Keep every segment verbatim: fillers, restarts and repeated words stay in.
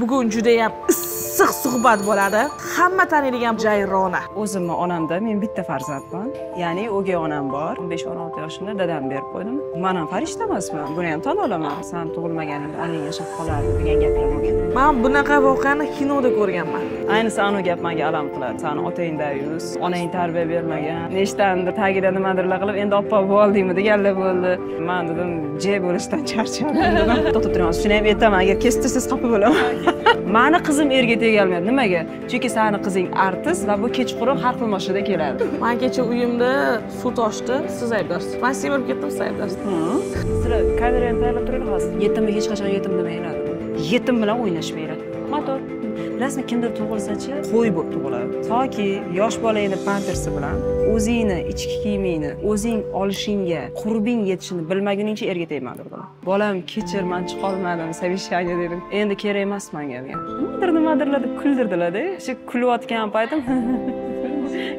Bugün judayam issiq suhbat bo'ladi. Hamma taniydigan Jayrona. O'zimni onamda men bitta farzandman. Ya'ni o'gay onam bor. o'n besh o'n olti yoshimda dadam berib qo'ydim. Men ham farishta emasman. Buni ham tan olaman. Sen tug'ilmaganingda onang yashab qolardi degan gap bo'lgan. Men bunaqa voqeani kinoda ko'rganman. Aynisi ana gap menga alam qiladi. Sen otangda yuz, onang tarbiya bermagan. Nechtandir tagida nimadirlar qilib endi oppa bo'ldingmi deganlar bo'ldi. Men dedim, "Je bo'lishdan charchadim." To'tib turamiz. Shuni ham aytaman, agar kestirsiz topib olaman. Mani qizim erga tegalmaydi. Nimaga? Chunki seni qizing artist va bu kechqurun har xil mashinada keladi. Men kecha uyimda suv toshdi, siz aybdorsiz. Men semirib ketdim, siz aybdorsiz. Sizlar kamerani tayyorlab turing hozir. Yetimni hech qachon yetim demayiladi. Yetim bilan o'ynashmayiladi. Motor. Bilasizmi, kimdir tug'ilsa-chi, qo'y bo'lib tug'iladi. Toki yosh bolangni pampersi bilan o'zingni ichki kiyimingni, o'zing olishingga, qurbing yetishini bilmaguningcha erga tegmadi. Bolam kechir, men chiqa olmadim, savishanga dedim. Endi kerak emas menga degan. Nimadir nimadirlar deb kuldirdilar-da. Shu kulayotgan paytim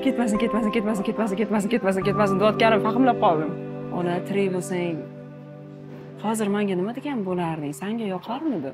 ketmasin, ketmasin, ketmasin, ketmasin, ketmasin, ketmasin, ketmasin deyotganimni fahmlab qoldim. Ona tirik bo'lsang, hozir menga nima degan bo'larding? Senga yoqarmidi?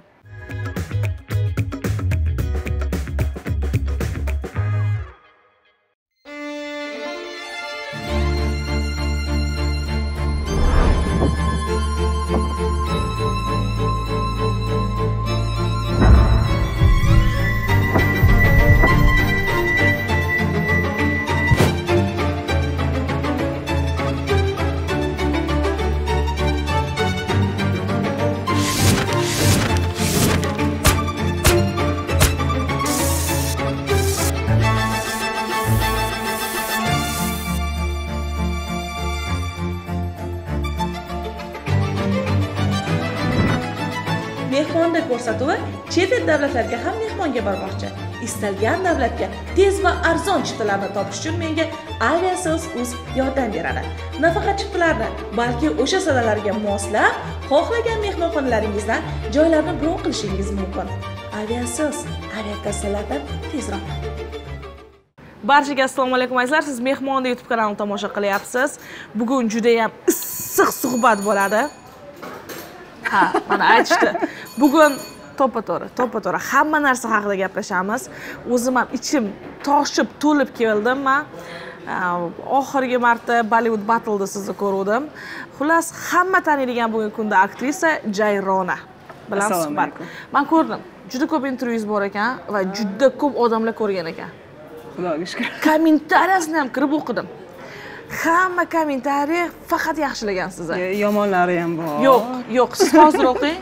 Mehmonda ko'rsatuvi chet el davlatlarga ham mehmonga bormoqchi. Istalgan davlatga tez va arzon chiptalarni topish uchun menga Aviasales.uz yordam beradi. Nafaqat chiptalarni, balki o'sha sadalarga moslab xohlagan mehmonxonalaringizdan joylarni bron qilishingiz mumkin. Aviasales, aviakasallardan tezroq. Barchaga assalomu alaykum azizlar. Siz Mehmonda YouTube kanalini tomosha qilyapsiz. Bugun juda ham issiq suhbat bo'ladi. Ha, mana aytishdi. Bugun to'pa-to'g'ri, to'pa-to'g'ri hamma narsa haqida gaplashamiz. O'zim ham ichim toshib, to'lib keldim. Men oxirgi marta Bollywood Battleda sizni ko'rdim. Xullas, hamma taniydigan bugungi kunda aktrisa Jayrona bilan suhbat. Men ko'rdim. Juda ko'p intervyusiz bor ekan va juda ko'p odamlar ko'rgan ekan. Xudoga shukr. Kommentariyasini ham kirib o'qidim. Hamma kommentariy faqat yaxshilagan sizni. Yomonlari ham bor. Yo'q, yo'q, siz hozir o'qing.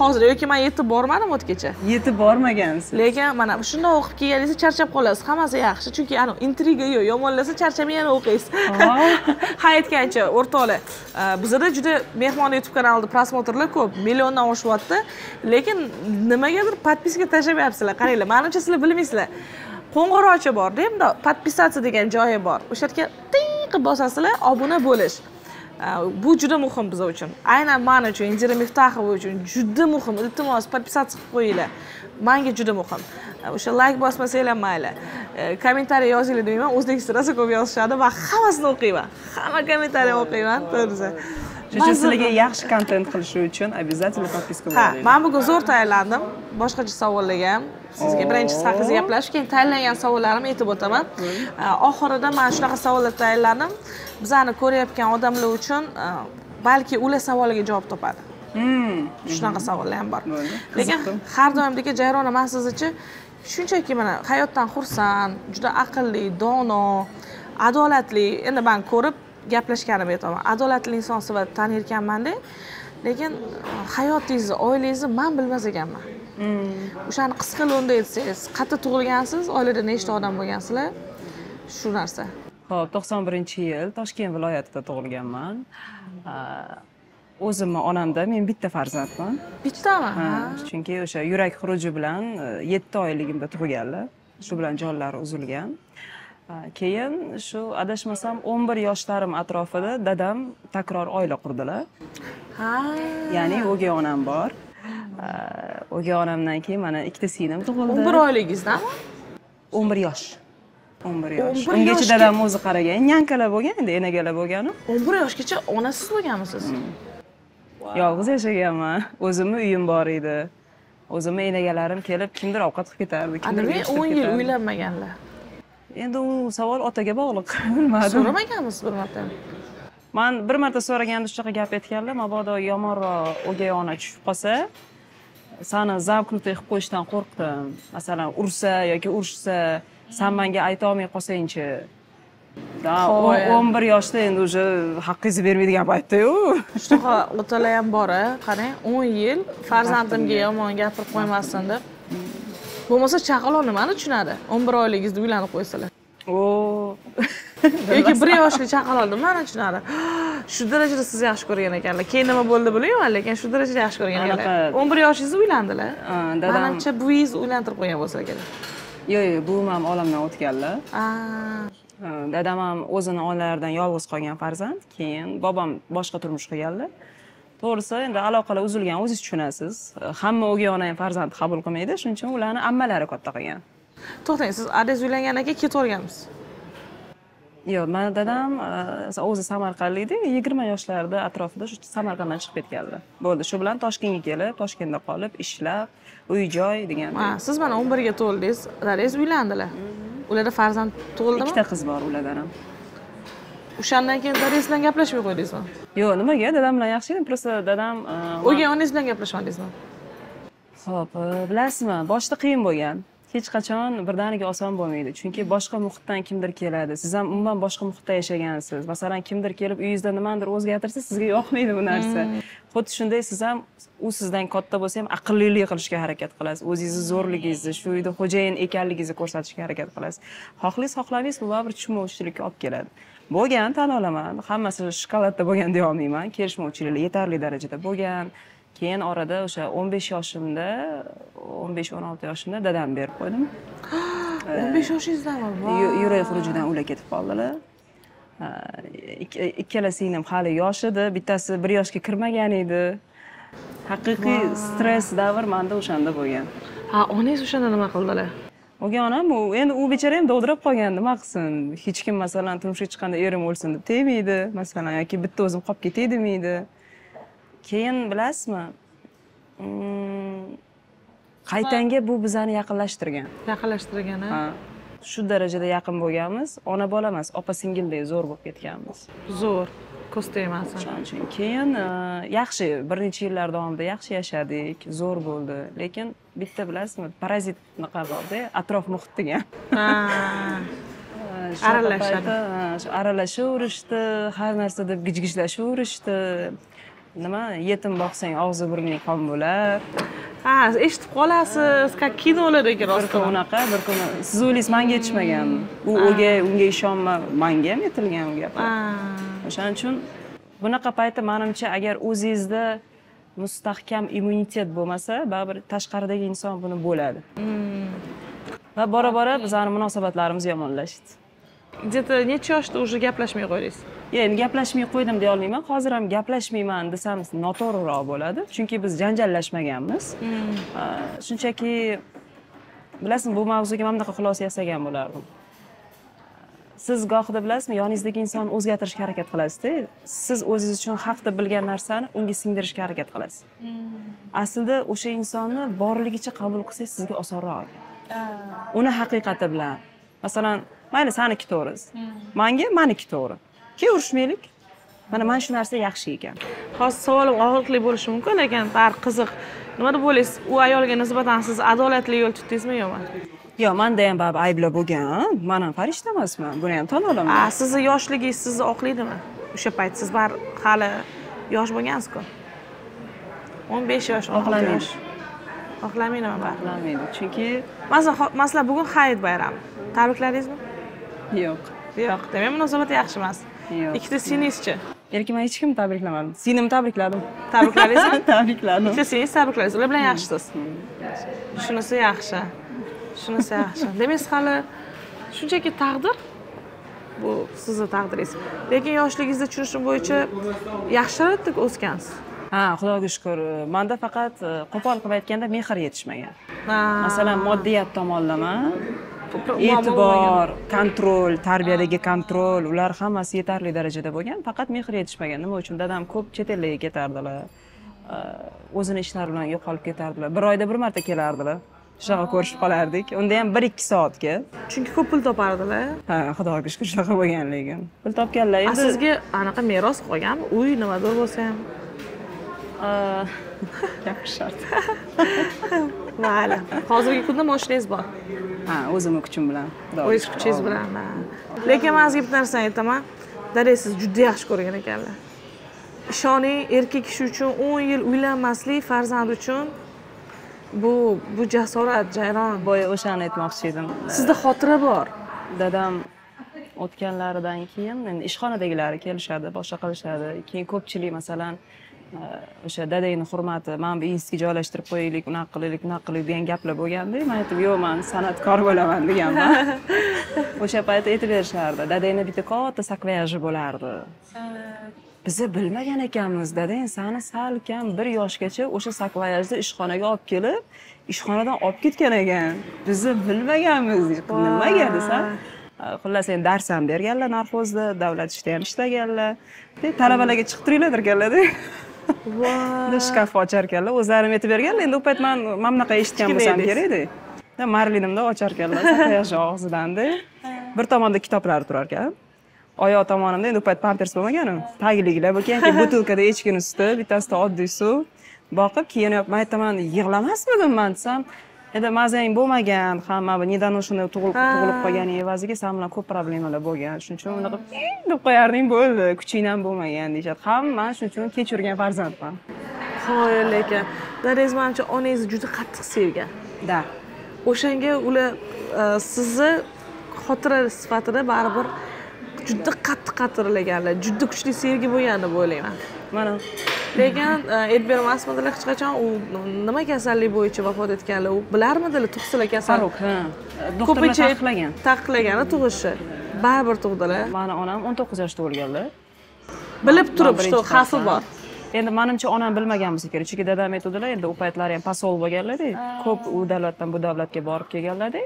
Hozir yoki men yetib bormadim o'tgacha. Yetib bormagansiz. Lekin mana shunday o'qib kelganingizda charchab qolasiz. Hammasi yaxshi, chunki ana intriga yo'q. Yomonlasa charchamay yana o'qiysiz. Ha, aytgancha o'rtoqlar, bizda juda mehmonda YouTube kanalida prosmotrlar ko'p, milliondan oshyapti. Lekin nimagadir podpiska tashlamayapsizlar. Qaranglar, menimcha sizlar bilmaysizlar. Qo'ng'iroqcha bor-da, endi podpisatsiya degan joyi bor. O'sha yerga qilib bosasizlar, obuna bo'lish. Bu juda muhim biz uchun. Aynan men uchun, Indira Miftaxova uchun juda muhim. Iltimos, podpisatsiya qilib qo'yinglar. Menga juda muhim. O'sha like bosmasanglar mayli. Kommentariy yozinglar deyman. O'zbekistonda ko'p yozishadi va hammasini o'qiyman. Hamma kommentariy o'qiyman, to'g'risi. Chunki sizlarga yaxshi kontent qilish uchun obязательно podpiska bo'ling. Ha, men bugun zo'r tayyorlandim. Boshqacha savollarga ham sizga birinchi sahifaga gaplashib, keyin tanlangan savollarimni aytib o'taman. Oxirida mana shunaqa savollar tayyorladim. Bizani ko'rayotgan odamlar uchun balki ular savoliga javob topadi. Shunaqa savollar ham bor. Lekin har doimdagi Jayrona men siz-chi shunchaki mana hayotdan xursand, juda aqlli, dono, adolatli. Endi men ko'rib gaplashganim aytaman. Adolatli inson sifatida tanir ekanman-da. Lekin hayotingizni, oilangizni men bilmas ekanman. O'shani qisqa lo'nda aytsangiz, qayerda tug'ilgansiz, oilada nechta odam bo'lgansizlar? Shu narsa. Xo'p, to'qson birinchi yil Toshkent viloyatida tug'ilganman. O'zimni onamda men bitta farzandman. Bittami? Ha, chunki o'sha yurak xuruji bilan yetti oyligimda tug'ilganlar. Shu bilan jonlari uzilgan. Keyin shu adashmasam o'n bir yoshlarim atrofida dadam takror oila qurdilar. Ha, ya'ni o'gay onam bor. O'gay onamdan keyin mana ikkita singlim tug'ildi. o'n bir oyligingizdami? o'n bir yosh. o'n bir yosh. Ungacha dadam o'zi qaragan, yankalar bo'lgan, endi enagalar bo'lgan. o'n bir yoshgacha onasiz bo'lganmisiz? Yolg'iz yashaganman. O'zimning uyim bor edi. O'zimni enagalarim kelib kimdir ovqat qilib ketardi. Kimdir o'n yil uylanmaganlar. Endi u savol otaga bog'liq. Bilmadim. So'ramaganmisiz bir marta? Men bir marta so'raganda shuncha gap aytganlar, mabodo yomonroq o'gay ona tushib qolsa, seni zavqni qilib qo'yishdan qo'rqdim. Masalan, ursa yoki urishsa, sen menga ayta olmay qolsang-chi. Da o'n bir yoshda endi o'sha haqqingizni bermaydigan paytda-yu. Shunaqa otalar ham bor-a, qarang, o'n yil farzandimga yomon gapirib qo'ymasin deb. Bo'lmasa chaqaloq nimani tushunadi? o'n bir oyligingizda uylanib qo'ysalar. O. Yoki bir yoshli chaqaloq nimani tushunadi? Shu darajada sizni yaxshi ko'rgan ekanlar. Keyin nima bo'ldi bilmayman, lekin shu darajada yaxshi ko'rgan ekanlar. o'n bir yoshingizda uylandilar. Dadam. Manimcha bu yiz uylantirib qo'ygan bo'lsa kerak. Yo'q, yo'q, bu ham olamdan o'tganlar. Dadam ham o'zini onalaridan yolg'iz qolgan farzand, keyin babam boshqa turmush qilganlar. To'g'risi, endi aloqalar uzilgan, o'zingiz tushunasiz. Hamma o'gay ona ham farzand qabul qilmaydi, shuning uchun ularni ammalari katta qilgan. To'xtang, siz adres uylangan aka ketolganmisiz? Yo'q, meni dadam o'zi Samarqandlik edi, yigirma yoshlarda atrofida shu Samarqanddan chiqib ketganlar. Bo'ldi, shu bilan Toshkentga kelib, Toshkentda qolib, ishlab, uy-joy degan. Siz mana o'n birga to'ldingiz, adres uylandilar. Ularda farzand tug'ildimi? Ikkita qiz bor ulardan ham. O'shandan keyin dadam bilan gaplashmay qo'ydingizmi? Yo'q, nimaga? Dadam bilan yaxshi edim, prosta dadam o'gay onangiz bilan gaplashmadingizmi? Xo'p, bilasizmi, boshida qiyin bo'lgan. Hech qachon birdaniga oson bo'lmaydi, chunki boshqa muhitdan kimdir keladi. Siz ham umuman boshqa muhitda yashagansiz. Masalan, kimdir kelib uyingizda nimanidir o'zgartirsa, sizga yoqmaydi bu narsa. Xuddi shunday siz ham u sizdan katta bo'lsa ham aqllilik qilishga harakat qilasiz. O'zingizni zo'rligingizni, shu uyda xo'jayin ekanligingizni ko'rsatishga harakat qilasiz. Xohlis, xohlamaysiz, bu baribir tushunmovchilikka olib keladi. Bo'lgan tan olaman, hammasi shokoladda bo'lgan deya olmayman. Kelishmovchiliklar yetarli darajada bo'lgan. Keyin orada o'sha o'n besh yoshimda, o'n besh o'n olti yoshimda dadam berib qo'ydim. o'n besh yoshingizdan bormi? Yurak xurujidan ular ketib qoldilar. Ikkala singlim hali yosh edi, bittasi bir yoshga kirmagan edi. Haqiqiy stress davr menda o'shanda bo'lgan. Ha, onangiz o'shanda nima qildilar? O'gay onam, endi u bechara ham dovdirab qolgan, nima qilsin? Hech kim masalan turmushga chiqqanda erim o'lsin deb tegmaydi, masalan yoki bitta o'zim qolib ketay demaydi. Keyin bilasizmi? Qaytanga bu bizani yaqinlashtirgan. Yaqinlashtirgan, ha. Shu darajada yaqin bo'lganmiz. Ona bola emas, opa singildek zo'r bo'lib ketganmiz. Zo'r, ko'zda emas. Keyin yaxshi bir necha yillar davomida yaxshi yashadik, zo'r bo'ldi. Lekin bitta bilasizmi, parazit niqa bo'ldi, atrof muhit degan. Aralashadi. Aralashaverishdi, har narsa deb gijgijlashaverishdi. Nima, yetim boqsang og'zi burning qon bo'lar. Ha, eshitib qolasiz, qak kinolardagi rostda unaqa bir kuni siz o'ylaysiz, menga yetishmagan. U o'gay, unga ishonma, menga ham yetilgan u gap. O'shaning uchun bunaqa paytda menimcha, agar o'zingizda mustahkam immunitet bo'lmasa, baribir tashqaridagi inson buni bo'ladi. Va bora-bora bizning munosabatlarimiz yomonlashdi. Где-то necha yoshda уже gaplashmay qo'ydingiz? Endi gaplashmay qo'ydim deya olmayman. Hozir ham gaplashmayman desam noto'g'riroq bo'ladi. Chunki biz janjallashmaganmiz. Shunchaki bilasizmi, bu mavzuga men bunday xulosa yasagan bo'lardim. Siz gohida bilasizmi, yoningizdagi insonni o'zgartirishga harakat qilasiz-da. Siz o'zingiz uchun haq deb bilgan narsani unga singdirishga harakat qilasiz. Aslida o'sha insonni borligicha qabul qilsangiz sizga osonroq. Uni haqiqati bilan. Masalan, mayli seniki to'g'ri. Menga meniki to'g'ri. Keyin urushmaylik. Mana mana shu narsa yaxshi ekan. Hozir savolim og'riqli bo'lishi mumkin, lekin bar qiziq. Nima deb o'ylaysiz? U ayolga nisbatan siz adolatli yo'l tutdingizmi yo'qmi? Yo'q, menda ham bab ayblar bo'lgan. Men ham farishta emasman, buni ham tan olaman. A, sizning yoshligingiz sizni oqlaydimi? O'sha payt siz bar hali yosh bo'lgansiz-ku. o'n besh yosh oqlamaydi. Oqlamaydi, nima oqlamaydi? Chunki masalan, bugun hayit bayrami. Tabriklaringizmi? Yo'q. Yo'q, demak munosabat yaxshi emas. Ikkita singlingizchi? Erkin, men hech kimni tabriklamadim. Singlimni tabrikladim. Tabrikladingizmi? Tabrikladim. Ikkita singlingiz tabriklaysiz. Ular bilan yaxshisiz. Shunisi yaxshi. Shunisi yaxshi. Demak, hali shunchaki taqdir bu sizni taqdiringiz. Lekin yoshligingizda tushunishim bo'yicha yaxshiroqdek o'sgansiz. Ha, Xudoga shukr. Menda faqat qo'pol qilib aytganda mehr yetishmagan. Masalan, moddiyat tomonlama e'tibor, kontrol, tarbiyadagi kontrol, ular hammasi yetarli darajada bo'lgan, faqat mehr yetishmagan. Nima uchun dadam ko'p chet ellarga ketardilar. o'zini ishlar bilan yo'qolib ketardilar. Bir oyda bir marta kelardilar. Shaqa ko'rishib qolardik. Unda ham bir ikki soatga. Chunki ko'p pul topardilar. Ha, xudoga shukr shaqa bo'lganligim. Pul topganlar. Endi sizga anaqa meros qolganmi? Uy nimadir bo'lsa ham. Yaxshi. Vale. Hozirgi kunda mashinangiz bor. Ha, o'zimning kuchim bilan. O'z kuchingiz bilan. Lekin men sizga bir narsa aytaman. Dare siz juda yaxshi ko'rgan ekanlar. Ishoning, erkak kishi uchun o'n yil uylanmaslik, farzand uchun bu bu jasorat Jayron boya o'shani aytmoqchi edim. Sizda xotira bor. Dadam o'tganlaridan keyin endi ishxonadagilari kelishadi, boshqa qilishadi. Keyin ko'pchilik masalan o'sha dadangning hurmati, men bu eski joylashtirib qo'yaylik, unaqa qilaylik, bunaqa qilaylik degan gaplar bo'lganda, men aytib, "Yo'q, men san'atkor bo'laman" deganman. O'sha payt aytib berishardi. Dadangning bitta katta sakvayaji bo'lardi. Bizi bilmagan ekanmiz, dadang seni salkam bir yoshgacha o'sha sakvayajda ishxonaga olib kelib, ishxonadan olib ketgan ekan. Bizi bilmaganmiz, nimaga desam. Xullas endi dars ham berganlar narxozda, davlat ishida ham ishlaganlar. Talabalarga chiqtiringlar deganlar-da. Voy, shkaf ochar ekanlar, o'zlarim aytib berganlar. Endi u payt men mana bunaqa eshitgan bo'lsam kerak-da. Marlinimda ochar ekanlar, sakvayaj og'zidan-da. Bir tomonda kitoblar turar ekan. Oyoq tomonimda endi payt pampers bo'lmaganim. Tagligilar bo'lgan-ki, butilkada echkini suti, bittasida oddiy suv boqib, keyin yopib, aytaman, yig'lamasmidim men desam, endi mazang bo'lmagan, hamma bu nedonoshini tug'ilib tug'ilib qolgani evaziga sen bilan ko'p problemalar bo'lgan. Shuning uchun unaqa deb qo'yarding, bo'ldi, kuching ham bo'lmagan deyshadi. Hamma shuning uchun kechirgan farzandman. Qo'y lekin, daringiz menimcha onangizni juda qattiq sevgan. Da. O'shanga ular sizni xotira sifatida baribir juda qattiq qatirlaganlar, juda kuchli sevgi bo'lganini o'ylayman. Mana. Lekin aytib bermasmidilar hech qachon u nima kasallik bo'yicha vafot etganlar, u bilarmidilar to'qsonlar kasallik. Ha. Ko'pincha taqlagan. Taqlagani tug'ishi. Baribir tug'dilar. Meni onam o'n to'qqiz yoshda o'lganlar. Bilib turib, shu xavfi bor. Endi menimcha onam bilmagan bo'lsa kerak, chunki dadam aytadilar, endi u paytlari ham pasol bo'lganlar-da, ko'p u davlatdan bu davlatga borib kelganlar-da.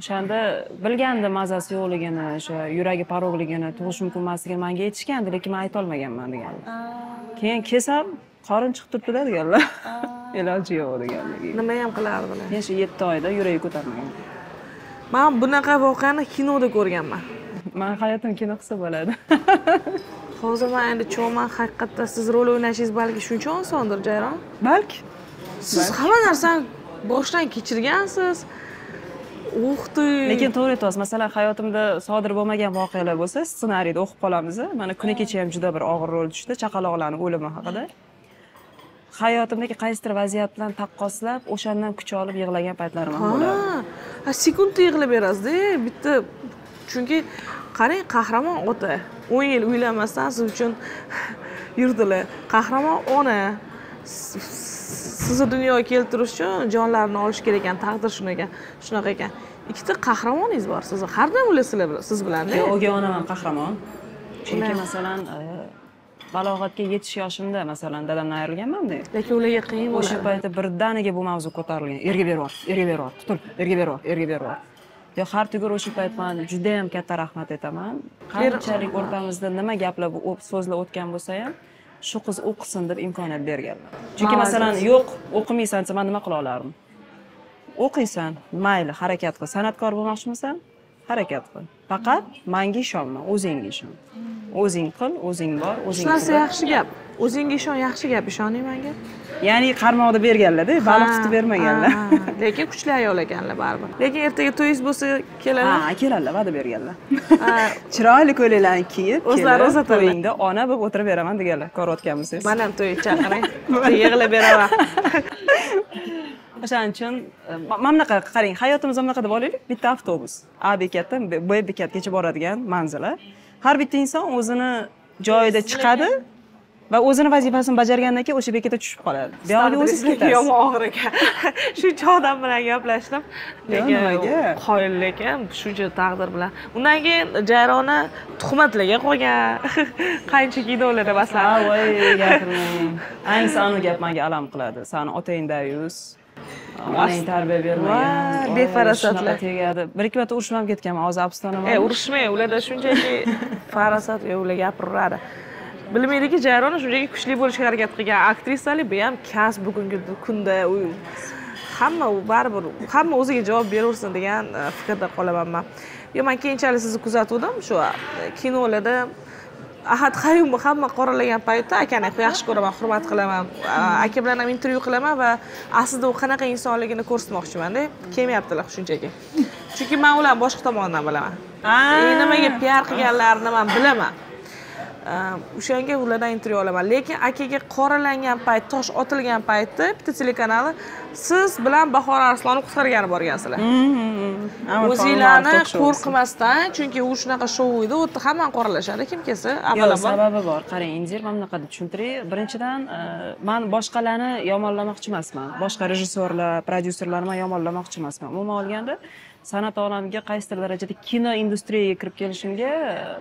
O'shanda bilgandi mazasi yo'qligini, o'sha yuragi parog'ligini, tug'ish mumkin emasligini menga aytishgandi, lekin men ayta olmaganman deganlar. Keyin kelsam, qorin chiqib turibdi deganlar. Iloji yo'q deganlar. Nima ham qilardilar? O'sha yetti oyda yuragi ko'tarmagan. Men bunaqa voqeani kinoda ko'rganman. Men hayotim kino qilsa bo'ladi. Hozir men endi cho'man haqiqatda siz rol o'ynashingiz balki shuncha osondir, Jayron? Balki. Siz hamma narsani boshdan kechirgansiz. O'xti. Lekin to'g'ri aytasiz. Masalan, hayotimda sodir bo'lmagan voqealar bo'lsa, ssenariyda o'qib qolamiz. Mana kuni kecha ham juda bir og'ir rol tushdi, chaqaloqlarning o'limi haqida. Hayotimdagi qaysidir vaziyat bilan taqqoslab, o'shandan kuch olib yig'lagan paytlarim ham bo'ladi. Ha, sekundda yig'lab berasiz-da, bitta. Chunki qarang, qahramon ota o'n yil uylanmasdan siz uchun yurdilar. Qahramon ona sizni dunyoga keltirish uchun jonlarini olish kerak ekan, taqdir shuni ekan, shunaqa ekan. Ikkita qahramoningiz bor, siz har doim ular sizlar bilan, siz bilan. Yo'q, o'gay onam ham qahramon. Chunki masalan, balog'atga yetish yoshimda masalan dadamdan ayrilganman-da. Lekin ularga qiyin bo'ladi. O'sha paytda birdaniga bu mavzu ko'tarilgan. Erga berib, erga berib, tutur, erga berib, erga berib. Yo, har tug'ur o'sha payt men juda ham katta rahmat aytaman. Qanchalik o'rtamizda nima gaplar bu so'zlar o'tgan bo'lsa ham, shu qiz o'qisin deb imkoniyat berganman. Chunki masalan, yo'q, o'qimaysan, men nima qila olardim? O'qiysan, mayli, harakat qil. San'atkor bo'lmoqchimisan? Harakat qil. Faqat menga ishonma, o'zingga ishon. O'zing qil, o'zing bor, o'zing. Shu yaxshi gap. O'zingga ishon yaxshi gap, ishoning menga. Ya'ni qarmoqda berganlar-da, baliq tutib bermaganlar. Lekin kuchli ayol ekanlar baribir. Lekin ertaga to'yingiz bo'lsa, keladilar. Ha, keladilar, va'da berganlar. Chiroyli ko'ylaklarni kiyib, o'zlari o'z to'yingda ona bo'lib o'tirib beraman deganlar. Ko'rayotganmisiz? Men ham to'yga chaqiring, yig'lab beraman. O'shaning uchun mana bunaqa qarang, hayotimiz mana bunaqa deb olaylik, bitta avtobus. A bekatdan B bekatgacha boradigan manzillar. Har bitta inson o'zini joyida chiqadi. Va o'zini vazifasini bajargandan keyin o'sha bekatda tushib qoladi. Buyoqni o'ziz ketasiz. Yomon og'ir ekan. Shuncha odam bilan gaplashdim. Lekin qoyil ekan, shuncha taqdir bilan. Undan keyin Jayrona tuhmatlarga qolgan. Qancha kinolarda baslar. Ha, voy, gapirmang. Ayni sanu gap menga alam qiladi. Sani otang dayus. Onang tarbiya bermagan. Befarasatlar tegadi. Bir ikki marta urushib ham ketganman, hozir abstonaman. E, urushmang, ularda shunchaki farasat yo'q, ular gapiraveradi. bilmaydiki Jayron shunday kuchli bo'lishga harakat qilgan aktrisali bu ham kasb bugungi kunda hamma u baribir hamma o'ziga javob beraversin degan fikrda qolaman men. Yo men keyinchalik sizni kuzatuvdim shu kinolarda Ahad Qayum hamma qoralagan paytda akani yaxshi ko'raman, hurmat qilaman. Aka bilan ham intervyu qilaman va aslida u qanaqa insonligini ko'rsatmoqchiman-da, kelmayaptilar shunchaki. Chunki men ularni boshqa tomondan bilaman. Nimaga P R qilganlarini men bilaman. O'shanga ulardan intervyu olaman, lekin akaga qoralangan payt, tosh otilgan paytda bitta telekanali siz bilan Bahora Arslonni qutqargani borgansizlar. O'zinglarni qo'rqmasdan, chunki u shunaqa shou edi, u yerda hamma qoralashadi, kim kelsa, avvalambor. Yo'q, sababi bor. Qarang, Indir, men bunaqada tushuntiray. Birinchidan, men boshqalarni yomonlamoqchi emasman. Boshqa rejissyorlar, prodyuserlarni men yomonlamoqchi emasman. Umuman olganda, san'at olamiga qaysi darajada kino industriyaga kirib kelishimga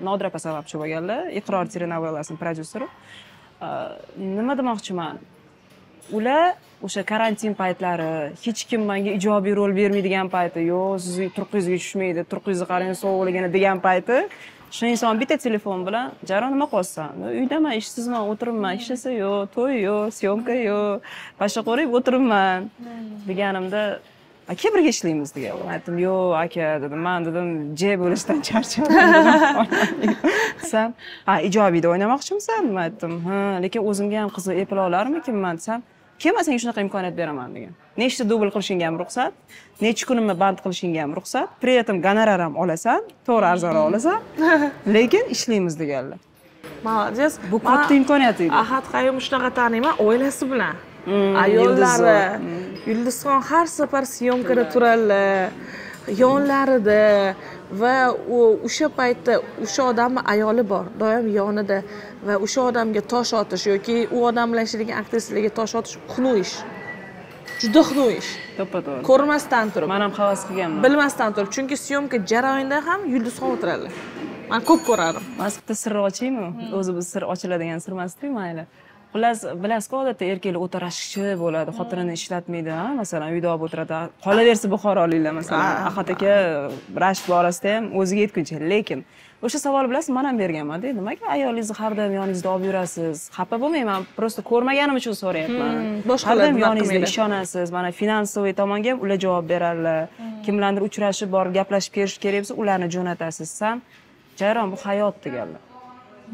Nodrapa sababchi bo'lganlar, Iqror telenovelasini prodyuseri. Nima demoqchiman? Ular o'sha karantin paytlari, hech kim menga ijobiy rol bermaydigan payti, yo'q, sizni turqingizga tushmaydi, turqingizni qarang, sovuqligini degan payti, shu inson bitta telefon bilan, "Jayron, nima qilsan? Uydaman, ishsizman, o'tiribman, ishlasa yo'q, to'y yo'q, syomka yo'q, pasha qo'rib o'tiribman" deganimda aka birga ishlaymiz degan. Aytdim, "Yo'q, aka" dedim. Men dedim, "J bo'lishdan charchadim." Sen, "A, ijobiyda o'ynamoqchimisan?" deb aytdim. "Ha, lekin o'zimga ham qiziq epila olarmikinman?" desam, "Kelmasang shunaqa imkoniyat beraman" degan. Nechta dubl qilishingga ham ruxsat, necha kunimni band qilishingga ham ruxsat, pri etim gonorar ham olasan, to'g'ri arzon olasan, lekin ishlaymiz deganlar. Ma'lum, bu katta imkoniyat edi. Ahad Qayum shunaqa taniyman, oilasi bilan. Ayollari, Yulduzxon har safar syomkada turadilar, yonlarida va o'sha paytda o'sha odamning ayoli bor, doim yonida va o'sha odamga tosh otish yoki u odam bilan ishlagan aktrisalarga tosh otish xunuk ish. Juda xunuk ish. To'ppa-to'g'ri. Ko'rmasdan turib. Men ham havas qilganman. Bilmasdan turib, chunki syomka jarayonida ham Yulduzxon o'tiradilar. Men ko'p ko'radim. Mana bitta sirni ochaymi? O'zi bu sir ochiladigan sir emas-ku, mayli. Xullas, bilasizku, odatda erkaklar o'ta rashkchi bo'ladi, xotinini ishlatmaydi, ha, masalan, uyda olib o'tiradi. Qolaversa Buxoroliklar masalan, Ahad aka rashk borasida ham o'ziga yetguncha, lekin o'sha savol bilasiz, men ham berganman-da, nimaga ayolingizni har doim yoningizda olib yurasiz? Xafa bo'lmayman, prosta ko'rmaganim uchun so'rayapman. Boshqalar yoningizda ishonasiz, mana finansoviy tomonga ham ular javob berarlar. Kimlardir uchrashib borib gaplashib kelish kerak bo'lsa, ularni jo'natasiz. Sam, "Jayron, bu hayot" deganlar.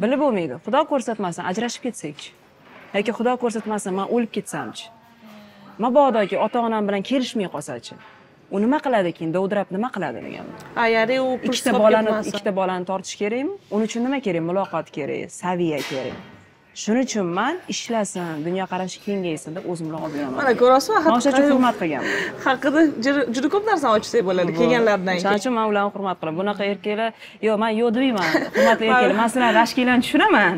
Bilib bo'lmaydi. Xudo ko'rsatmasin, ajrashib ketsak-chi. Yoki Xudo ko'rsatmasin, men o'lib ketsam-chi. Mabodoki ota-onam bilan kelishmay qolsa-chi. U nima qiladi ekan? Dovdirab nima qiladi deganman. Ha, ya'ni u ikkita bolani, ikkita bolani tortish kerakmi? Uning uchun nima kerak? Muloqot kerak, saviya kerak. Shuning uchun men ishlasin, dunyo qarashi kengaysin deb o'zim bilan olib yuraman. Mana ko'rasizmi, haqiqatda hurmat qilganman. Haqida juda ko'p narsa ochsak bo'ladi kelganlardan keyin. Shuning uchun men ularni hurmat qilaman. Bunaqa erkaklar, yo'q, men yo'q demayman. Hurmatli erkaklar, men sizlarning rashkinglarni tushunaman.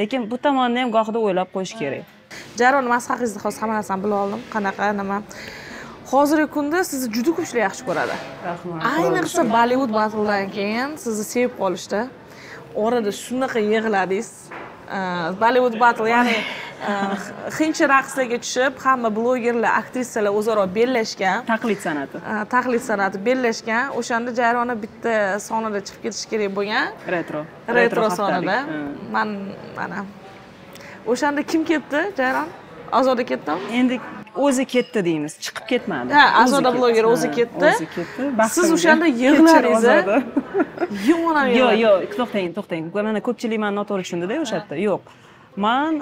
Lekin bu tomonni ham go'xida o'ylab qo'yish kerak. Jayron, men siz haqingizda hozir hamma narsani bila oldim. Qanaqa nima? Hozirgi kunda sizni juda ko'pchilik yaxshi ko'radi. Rahmat. Ayniqsa Bollywood battldan keyin sizni sevib qolishdi. Orada shunaqa yig'ladingiz. Bollywood battle, ya'ni Hindcha raqslarga tushib, hamma blogerlar, aktrisalar o'zaro bellashgan. Taqlid san'ati. Taqlid san'ati bellashgan. O'shanda Jayronni bitta sonida chiqib ketish kerak bo'lgan. Retro. Retro sonida. Men mana o'shanda kim ketdi? Jayron? Ozoda ketdimi? Endi o'zi ketdi deymiz, chiqib ketmadi. Ha, Azoda bloger o'zi ketdi. O'zi ketdi. Siz o'shanda yig'ladingiz. Yo'q, yo'q, to'xtang, to'xtang. Mana ko'pchilik meni noto'g'ri tushundida o'sha yerda. Yo'q. Men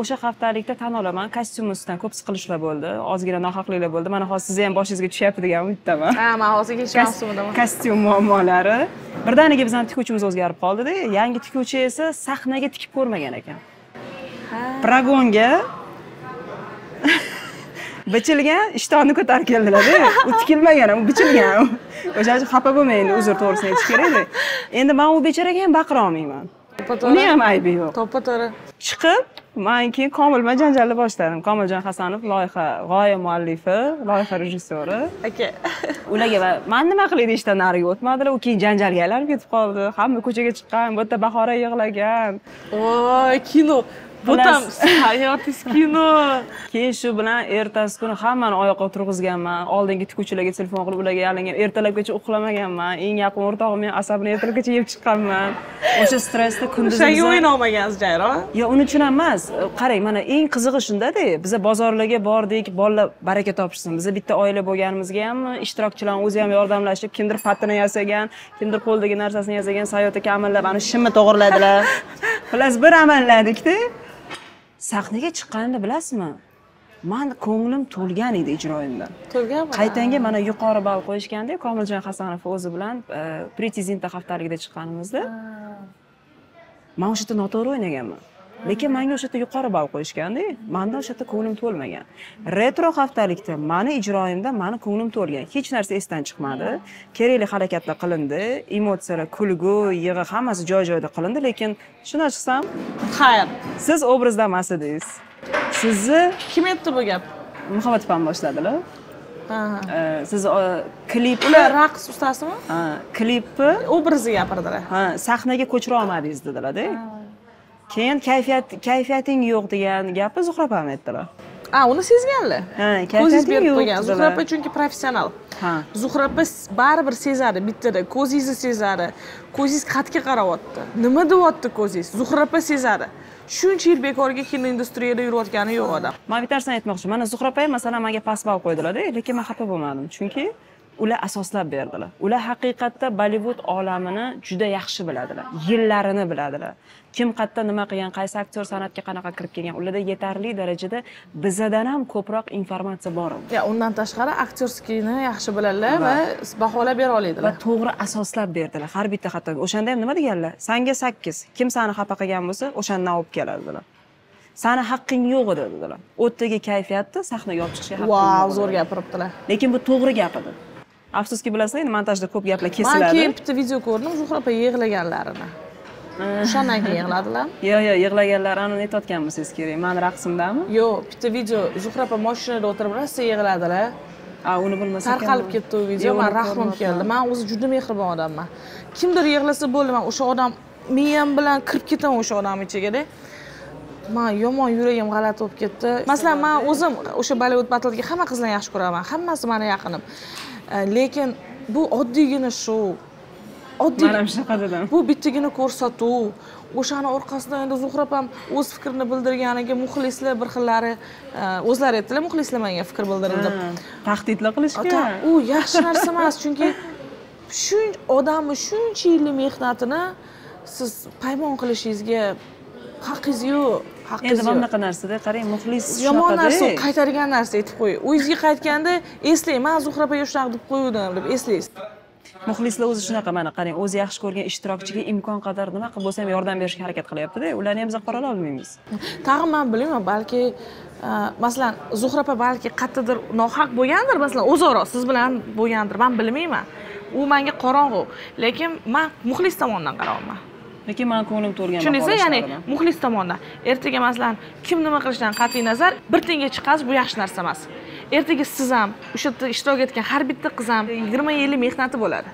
o'sha haftalikda tan olaman, kostyum ustidan ko'p siqilishlar bo'ldi, ozgina nohaqliklar bo'ldi. Mana hozir sizni ham boshingizga tushyapti degan umiddaman. Ha, men hozir kechmasdim. Kostyum muammolari. Birdaniga bizning tikuvchimiz o'zgarib qoldi-da, yangi tikuvchi esa sahnaga tikib ko'rmagan ekan. Ha. Progonga bichilgan ishtonni ko'tarib keldilar-da. U tikilmagan ham, u bichilgan. O'sha uchun xafa bo'lmaydi, uzr to'g'risini aytish kerak-da. Endi men u becharaga ham baqira olmayman. Uni ham aybi yo'q. To'ppa-to'g'ri. Chiqib, men keyin Komil bilan janjalni boshladim. Komiljon Hasanov loyiha g'oya muallifi, loyiha rejissyori. Aka. Ularga va men nima qilay deyishdan nariga o'tmadilar, u keyin janjalga aylanib ketib qoldi. Hamma ko'chaga chiqqan, bu yerda Bahora yig'lagan. Voy, kino. Bu tam hayot kino. Keyin shu bilan ertasi kuni hammani oyoqqa turg'izganman. Oldingi tikuvchilarga telefon qilib ularga yalingan. Ertalabgacha uxlamaganman. Eng yaqin o'rtog'im men asabini ertalabgacha yeb chiqqanman. O'sha stressda kunduz. Shunga o'yin olmagansiz Jayron? Yo, uni uchun emas. Qarang, mana eng qizig'i shunda-da, biz bozorlarga bordik, bolalar baraka topishsin. Biz bitta oila bo'lganimizga ham ishtirokchilar o'zi ham yordamlashib, kimdir patini yasagan, kimdir qo'ldagi narsasini yasagan, sayohatga kamillab ana shimni to'g'riladilar. Xullas bir amalladikda sahnega chiqqanda bilasizmi? Men ko'nglim to'lgan edi ijroimdan. To'lganmi? Qaytanga mana yuqori ball qo'yishganda Komiljon Hasanov o'zi bilan prezidentda haftaligida chiqqanimizda men o'sha yerda noto'g'ri o'ynaganman. Lekin menga o'sha yerda yuqori ball qo'yishganda, menda o'sha yerda ko'nglim to'lmagan. Retro haftalikda meni ijroimda meni ko'nglim to'lgan. Hech narsa esdan chiqmadi. Kerakli harakatlar qilindi, emotsiyalar, kulgu, yig'i hammasi joy-joyda qilindi, lekin shundan chiqsam, xayr. Siz obrazda emas edingiz. Sizni kim aytdi bu gap? Muhabbat ham boshladilar. Siz klip ular raqs ustasimi? Ha, klipni obraziga gapirdilar. Ha, sahnaga ko'chira olmadingiz dedilar-da. Keyin kayfiyat kayfiyating yo'q degan gapi Zuhra ham aytdilar. A, uni sezganlar. Ha, ko'zingiz berib qo'ygan. Zuhra ham chunki professional. Ha. Zuhra ham baribir sezadi, bittada ko'zingizni sezadi. Ko'zingiz qatga qarayapti. Nima deyapti ko'zingiz? Zuhra ham sezadi. Shuncha yil bekorga kino industriyada yurayotgani yo'q odam. Men bittarsini aytmoqchiman. Mana Zuhra ham masalan menga past ball qo'ydilar-da, lekin men xafa bo'lmadim. Chunki ular asoslab berdilar. Ular haqiqatda Bollywood olamini juda yaxshi biladilar. Yillarini biladilar. Kim qatta nima qilgan, qaysi aktyor san'atga qanaqa kirib kelgan, ularda yetarli darajada bizadan ham ko'proq informatsiya bor. Ya, undan tashqari aktyorskini yaxshi biladilar va baholab bera oladilar. Va to'g'ri asoslab berdilar. Har bitta xatoga. O'shanda ham nima deganlar? Senga sakkiz. Kim seni xafa qilgan bo'lsa, o'shandan olib keladi dedilar. Sani haqqing yo'q edi dedilar. O'tdagi kayfiyatni sahnaga olib chiqishga haqqing yo'q. Vau, zo'r gapiribdilar. Lekin bu to'g'ri gap edi. Afsuski bilasizmi, montajda ko'p gaplar kesiladi. Men bitta video ko'rdim, Zuhra opa yig'laganlarini. O'shandan keyin yig'ladilar. Yo'q, yo'q, yig'laganlarini aytayotganmisiz kerak. Men raqsimdami? Yo'q, bitta video Zuhra opa mashinada o'tirib, rosa yig'ladilar. A, uni bilmasam tarqalib ketdi u video. Men rahmim keldi. Men o'zi juda mehribon odamman. Kimdir yig'lasa bo'ldi, men o'sha odam men bilan kirib ketaman o'sha odam ichiga-da. Men yomon yuragim g'alati bo'lib ketdi. Masalan, men o'zim o'sha Bollywood battlga hamma qizlarni yaxshi ko'raman. Hammasi meni yaqinim. Lekin bu oddiygina shu. Oddiy. Mana shunaqa dedim. Bu bittagina ko'rsatuv. O'shani orqasidan endi Zuhra ham o'z fikrini bildirganiga muxlislar bir xillari o'zlari aytdilar, muxlislar menga fikr bildirdi deb. Tahdidlar qilishgan. U yaxshi narsa emas, chunki shuncha odamni shuncha yillik mehnatini siz paymon qilishingizga haqqingiz yo'q. Endi mana bunaqa narsada qarang, muxlis yomon narsa qaytargan narsa aytib qo'y. O'zingizga qaytganda eslang, men Zuhra opaga shunaqa deb qo'ydim deb eslaysiz. Muxlislar o'zi shunaqa, mana qarang, o'zi yaxshi ko'rgan ishtirokchiga imkon qadar nima qilib bo'lsa ham yordam berishga harakat qilyapti-da. Ularni ham biz qorala olmaymiz. Tag'in men bilmayman, balki masalan Zuhra opa balki qayerdadir nohaq bo'lgandir, masalan o'zaro siz bilan bo'lgandir, men bilmayman. U menga qorong'u, lekin men muxlis tomonidan qarayman. Lekin men ko'nglim to'lgan. Shunisi, ya'ni muxlis tomonidan. Ertaga masalan kim nima qilishidan qat'iy nazar, bir tenga chiqasiz, bu yaxshi narsa emas. Ertaga siz ham o'sha yerda ishtirok etgan har bitta qiz ham yigirma yillik mehnati bo'ladi.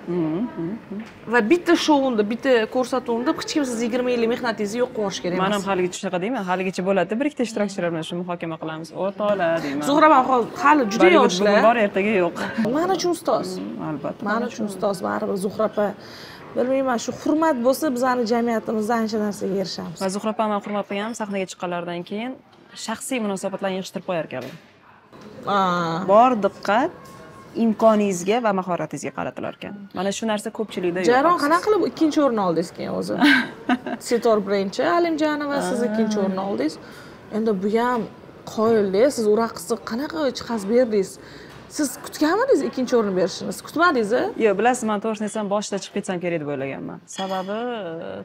Va bitta shounda, bitta ko'rsatuvda hech kim siz yigirma yillik mehnatingizni yo'q qilish kerak emas. Men ham haligacha shunaqa deyman, haligacha bo'ladi. Bir ikkita ishtirokchilar bilan shu muhokama qilamiz, o'rtoqlar deyman. Zuhra ham hali juda yoshlar. Bugun bor, ertaga yo'q. Men uchun ustoz. Albatta. Men uchun ustoz, baribir Zuhra opa. Bilmayman, shu hurmat bo'lsa, bizani jamiyatimizda ancha narsaga erishamiz. Va Zuhra opani hurmat qilganman, sahnaga chiqqanlardan keyin shaxsiy munosabatlarni yig'ishtirib qo'yar ekanman. Bor diqqat imkoningizga va mahoratingizga qaratilar ekan. Mana shu narsa ko'pchilikda yo'q. Jayron qana qilib ikkinchi o'rin oldingiz keyin o'zi. Setor birinchi, Alimjanova siz ikkinchi o'rin oldingiz. Endi bu ham qoyilda, siz uraqsiz qanaqa chiqaz berdingiz? Siz kutganmidingiz ikkinchi o'rin berishini? Siz kutmadingiz-a? Yo'q, bilasiz, men to'g'risini aytsam boshida chiqib ketsam kerak deb o'ylaganman. Sababi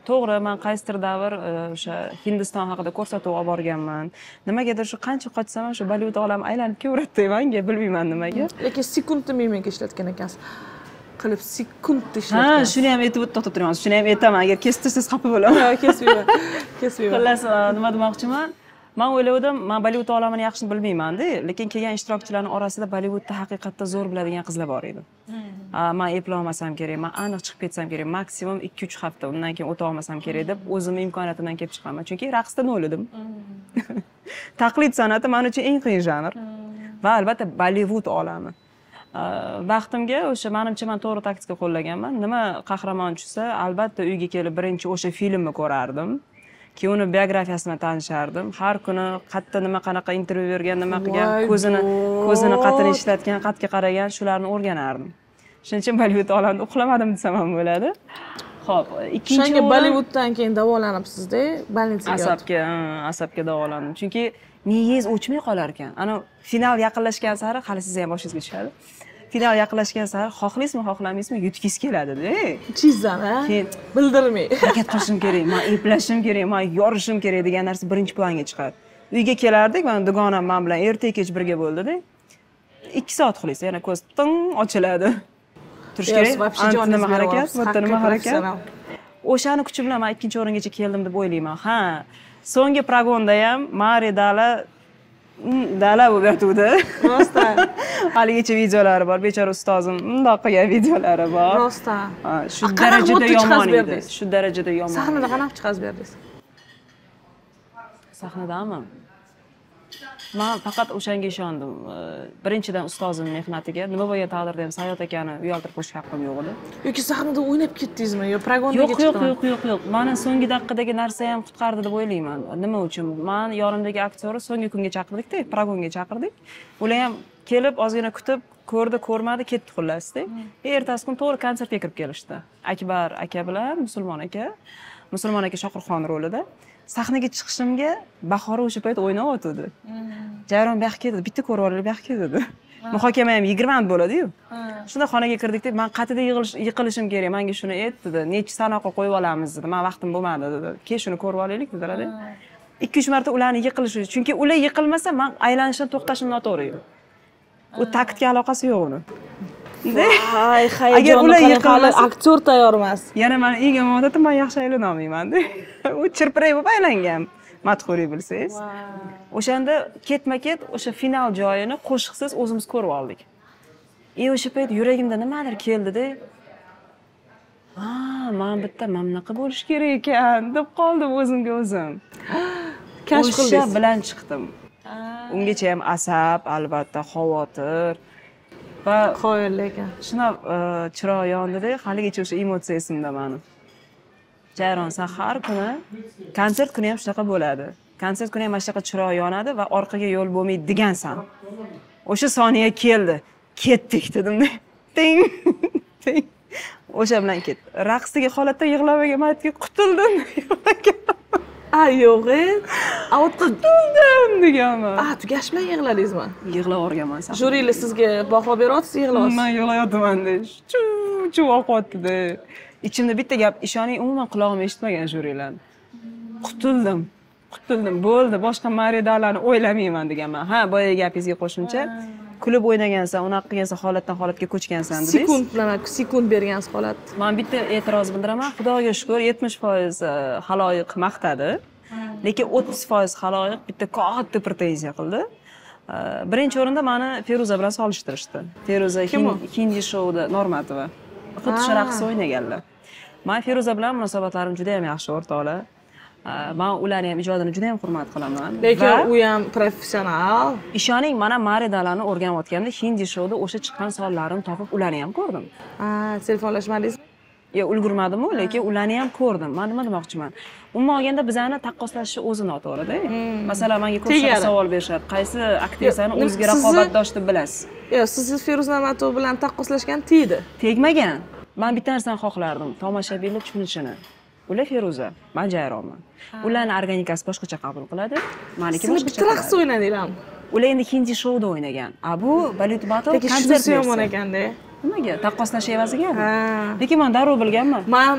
to'g'ri, men qaysidir davr o'sha Hindiston haqida ko'rsatuv olib borganman. Nimagadir shu qancha qochsam ham shu Bollywood olami aylanib kelaveradi menga, bilmayman nimaga. Lekin sekundni menga ishlatgan ekansiz. Qilib sekundni ishlatgan. Ha, shuni ham aytib to'xtatib turamiz. Shuni ham aytaman, agar kestirsangiz xafa bo'laman. Yo'q, kesmayman. Kesmayman. Xullas, nima demoqchiman? Men o'yladim, men Bollywood olamini yaxshi bilmayman-da, lekin kelgan ishtirokchilarning orasida Bollywoodda haqiqatda zo'r biladigan qizlar bor edi. Men eplamasam kerak, men aniq chiqib ketsam kerak, maksimum ikki uch hafta undan keyin o'ta olmasam kerak deb o'zimning imkoniyatimdan kelib chiqaman. Chunki raqsdan o'yladim. Taqlid san'ati men uchun eng qiyin janr va albatta Bollywood olami. Vaqtimga o'sha menimcha men to'g'ri taktika qo'llaganman. Nima qahramon tushsa, albatta uyga kelib birinchi o'sha filmni ko'rardim. Ki onun biyografiyasini tanishardim. Har kuni qatta nima qanaqa intervyu bergan, nima qilgan, ko'zini ko'zini qatini ishlatgan, qatga qaragan shularni o'rganardim. Shuning uchun Bollywood olamda uxlamadim desam ham bo'ladi. Xo'p, ikkinchi o'rin Bollywooddan keyin davolanibsiz-da, bolnitsaga. Asabga, asabga davolandim. Chunki miyangiz o'chmay qolar ekan. Ana final yaqinlashgan sari, hali siz ham boshingizga tushadi. Final yaqinlashgan sari xohlaysizmi, xohlamaysizmi, yutkingiz keladi-da. Chizdan, ha? Bildirmay. Harakat qilishim kerak, men eplashim kerak, men yorishim kerak degan narsa birinchi planga chiqadi. Uyga kelardik, men dugonam men bilan erta-kech birga bo'ldi-da. ikki soat uxlaysiz, yana ko'z ting ochiladi. Turish kerak. Nima harakat, bitta nima harakat. O'shani kuchi bilan men ikkinchi o'ringacha keldim deb o'ylayman. Ha, so'nggi progonda ham Mari dala dala bo'lib yotuvdi. Rostdan. Haligacha videolari bor. Bechora ustozim bunday qilgan videolari bor. Rostdan. Shu darajada yomon edi. Shu darajada yomon. Sahnada qanaqa chiqazib berdingiz? Sahnadami? Men faqat o'shanga ishondim. Birinchidan ustozim mehnatiga, nima bo'lgan taqdirda ham Sayot akani uyaltirib qo'yish haqqim yo'q edi. Yoki sahnada o'ynab ketdingizmi? Yo progondaga chiqdingizmi? Yo'q, yo'q, yo'q, yo'q. Meni so'nggi daqiqadagi narsa ham qutqardi deb o'ylayman. Nima uchun? Men yonimdagi aktyorni so'nggi kunga chaqirdik-da, progonga chaqirdik. Ular ham kelib, ozgina kutib, ko'rdi, ko'rmadi, ketdi xullas-da. Ertasi kun to'g'ri konsertga kirib kelishdi. Akbar aka bilan Musulmon aka, Musulmon aka Shohruxxon rolida. Sahnaga chiqishimga Bahora o'sha payt o'ynab o'tdi. Jayron bu yoqqa ketdi, bitta ko'rib olib bu yoqqa ketdi. Muhokama ham yigirma minut bo'ladi-yu. Shunda xonaga kirdik-da, men qatida yiqilishim kerak, menga shuni aytdi-da, necha sanoqqa qo'yib olamiz dedi. Men vaqtim bo'lmadi dedi. Ke shuni ko'rib olaylik dedilar-da. ikki uch marta ularni yiqilishi, chunki ular yiqilmasa men aylanishdan to'xtashim noto'g'ri. U taktga aloqasi yo'q uni. Ay, hayajonda qanaqalar aktyor tayyor emas. Yana men eng yomon odatim, men yaxshi aylana olmayman-da. U chirpiray bo'lib aylangan. Madhuriy bilsangiz. O'shanda ketma-ket o'sha final joyini qo'shiqsiz o'zimiz ko'rib oldik. E o'sha payt yuragimda nimadir keldi-da. Ha, men bitta mamnaqa bo'lish kerak ekan deb qoldim o'zimga o'zim. Kashf qildim bilan chiqdim. Ungacha ham asab, albatta xavotir va qoyilligim. Shuna chiroq yonida haligacha o'sha emotsiya esimda meni. Jayron, sen har kuni konsert kuni ham shunaqa bo'ladi. Konsert kuni ham mana shunaqa chiroq yonadi va orqaga yo'l bo'lmaydi degansan. O'sha soniya keldi. Ketdik dedim-da. Ting. Ting. O'sha bilan ketdi. Raqsdagi holatda yig'lamagan, men aytgan qutuldim. Ay yo'q, avtodum deganman. Ah, tugashmay yig'ladingizmi? Yig'lab o'rganman sen. Jurilar sizga baho beryapsiz, yig'laysiz. Men yig'layotman-da. Chuv-chuv oqotdi-da. Ichimda bitta gap, ishoning umuman quloqim eshitmagan jurilarni. Qutuldim. Qutuldim, bo'ldi, boshqa ma'ridalarni o'ylamayman deganman. Ha, boya gapingizga qo'shimcha, kulib o'ynagansan, unaq qilgansan, holatdan holatga ko'chgansan dedingiz. Sekund bilan, sekund bergansiz holat. Men bitta e'tiroz bildiraman. Xudoga shukr, yetmish foiz xaloyiq maqtadi, lekin o'ttiz foiz xaloyiq bitta katta pretenziya qildi. Birinchi o'rinda meni Feruza bilan solishtirishdi. Feruza Hindi shouda Normatova xuddi shu raqs o'ynaganlar. Men Feruza bilan munosabatlarim juda ham yaxshi o'rtoqlar. Men ularni ham ijodini juda ham hurmat qilaman. Lekin u ham professional. Ishoning, mana Ma'ridalarni o'rganayotganda Hindi shouda o'sha chiqqan sonlarimni topib, ularni ham ko'rdim. Ha, telefonlashmadingizmi? Yo, ulgurmadim-ku, lekin ularni ham ko'rdim. Men nima demoqchiman? Umuman olganda bizani taqqoslashi o'zi noto'g'ri-da. Masalan, menga ko'p savol berishadi. Qaysi aktrisani o'ziga raqobatdosh deb bilasiz? Yo, siz Feruza Normatova bilan taqqoslashgan tegdi. Tegmagan. Men bitta narsani xohlardim, tomoshabinlar tushunishini. Ular Feruza, men Jayronman. Ularning organikasi boshqacha qabul qiladi. Meniki boshqacha. Siz bitta raqs o'ynadinglarmi? Ular endi Hindi shouda o'ynagan. A bu Bollywood battle konsert yomon ekan-da. Nimaga? Taqqoslash evaziga? Ha. Lekin men darrov bilganman. Men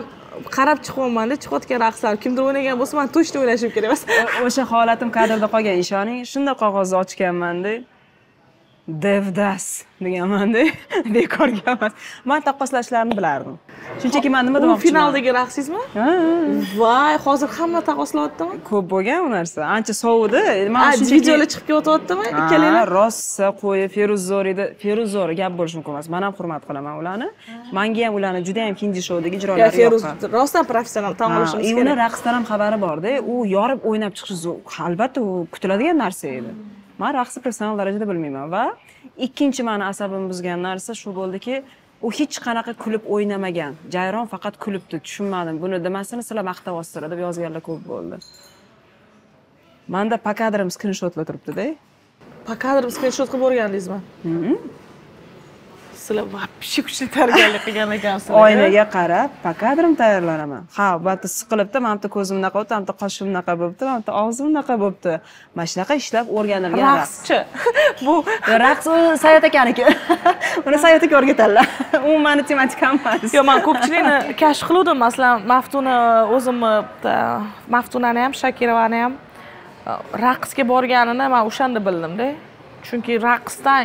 qarab chiqyapman-da, chiqayotgan raqslar kimdir o'ynagan bo'lsa, men to'shni o'ylashim kerak emas. O'sha holatim kadrda qolgan, ishoning. Shunda qog'ozni ochganman-da. devdas deganmanda bekor emas. Men taqqoslashlarimni bilardim. Shunchaki men nima demoqchiman? U finaldagi raqsizmi? Ha. Voy, hozir hamma taqqoslayaptimi? Ko'p bo'lgan u narsa. Ancha sovidi. Men shunchaki videolar chiqib ketyaptimi? Ikkalanglar rossa qo'yi Feruzorida, Feruzor gap bo'lishi mumkin emas. Men ham hurmat qilaman ularni. Menga ham ularni juda ham Hindi shoudagi ijrolari yoqqan. Feruz rossa professional tan olishimiz kerak. Uni raqsdan ham xabari bor-da. U yorib o'ynab chiqishi albatta u kutiladigan narsa edi. Men raqsni professional darajada bilmayman va ikkinchi meni asabim buzgan narsa shu bo'ldiki, u hech qanaqa kulib o'ynamagan. Jayron faqat kulibdi, tushunmadim. Buni demasini sizlar maqtavasizlar deb yozganlar ko'p bo'ldi. Menda pakadrim skrinshotlar turibdi-da. Pakadrim skrinshot qilib o'rgandingizmi? Mhm. Sizlar vapshi kuchli tayyorgarlik qilgan ekansizlar. Oynaga qarab pakadrim tayyorlanaman. Ha, bu yerda siqilibdi, mana bu ko'zim unaqa bo'libdi, mana bu qoshim unaqa bo'libdi, mana bu og'zim unaqa bo'libdi. Mana shunaqa ishlab o'rganilgan raqschi. Bu raqs Sayat akaniki. Uni Sayat aka o'rgatanlar. U meni tematikam emas. Yo'q, men ko'pchilikni kashf qildim. Masalan, Maftuna o'zimni, Maftunani ham, Shakirovani ham raqsga borganini men o'shanda bildim-da. Chunki raqsdan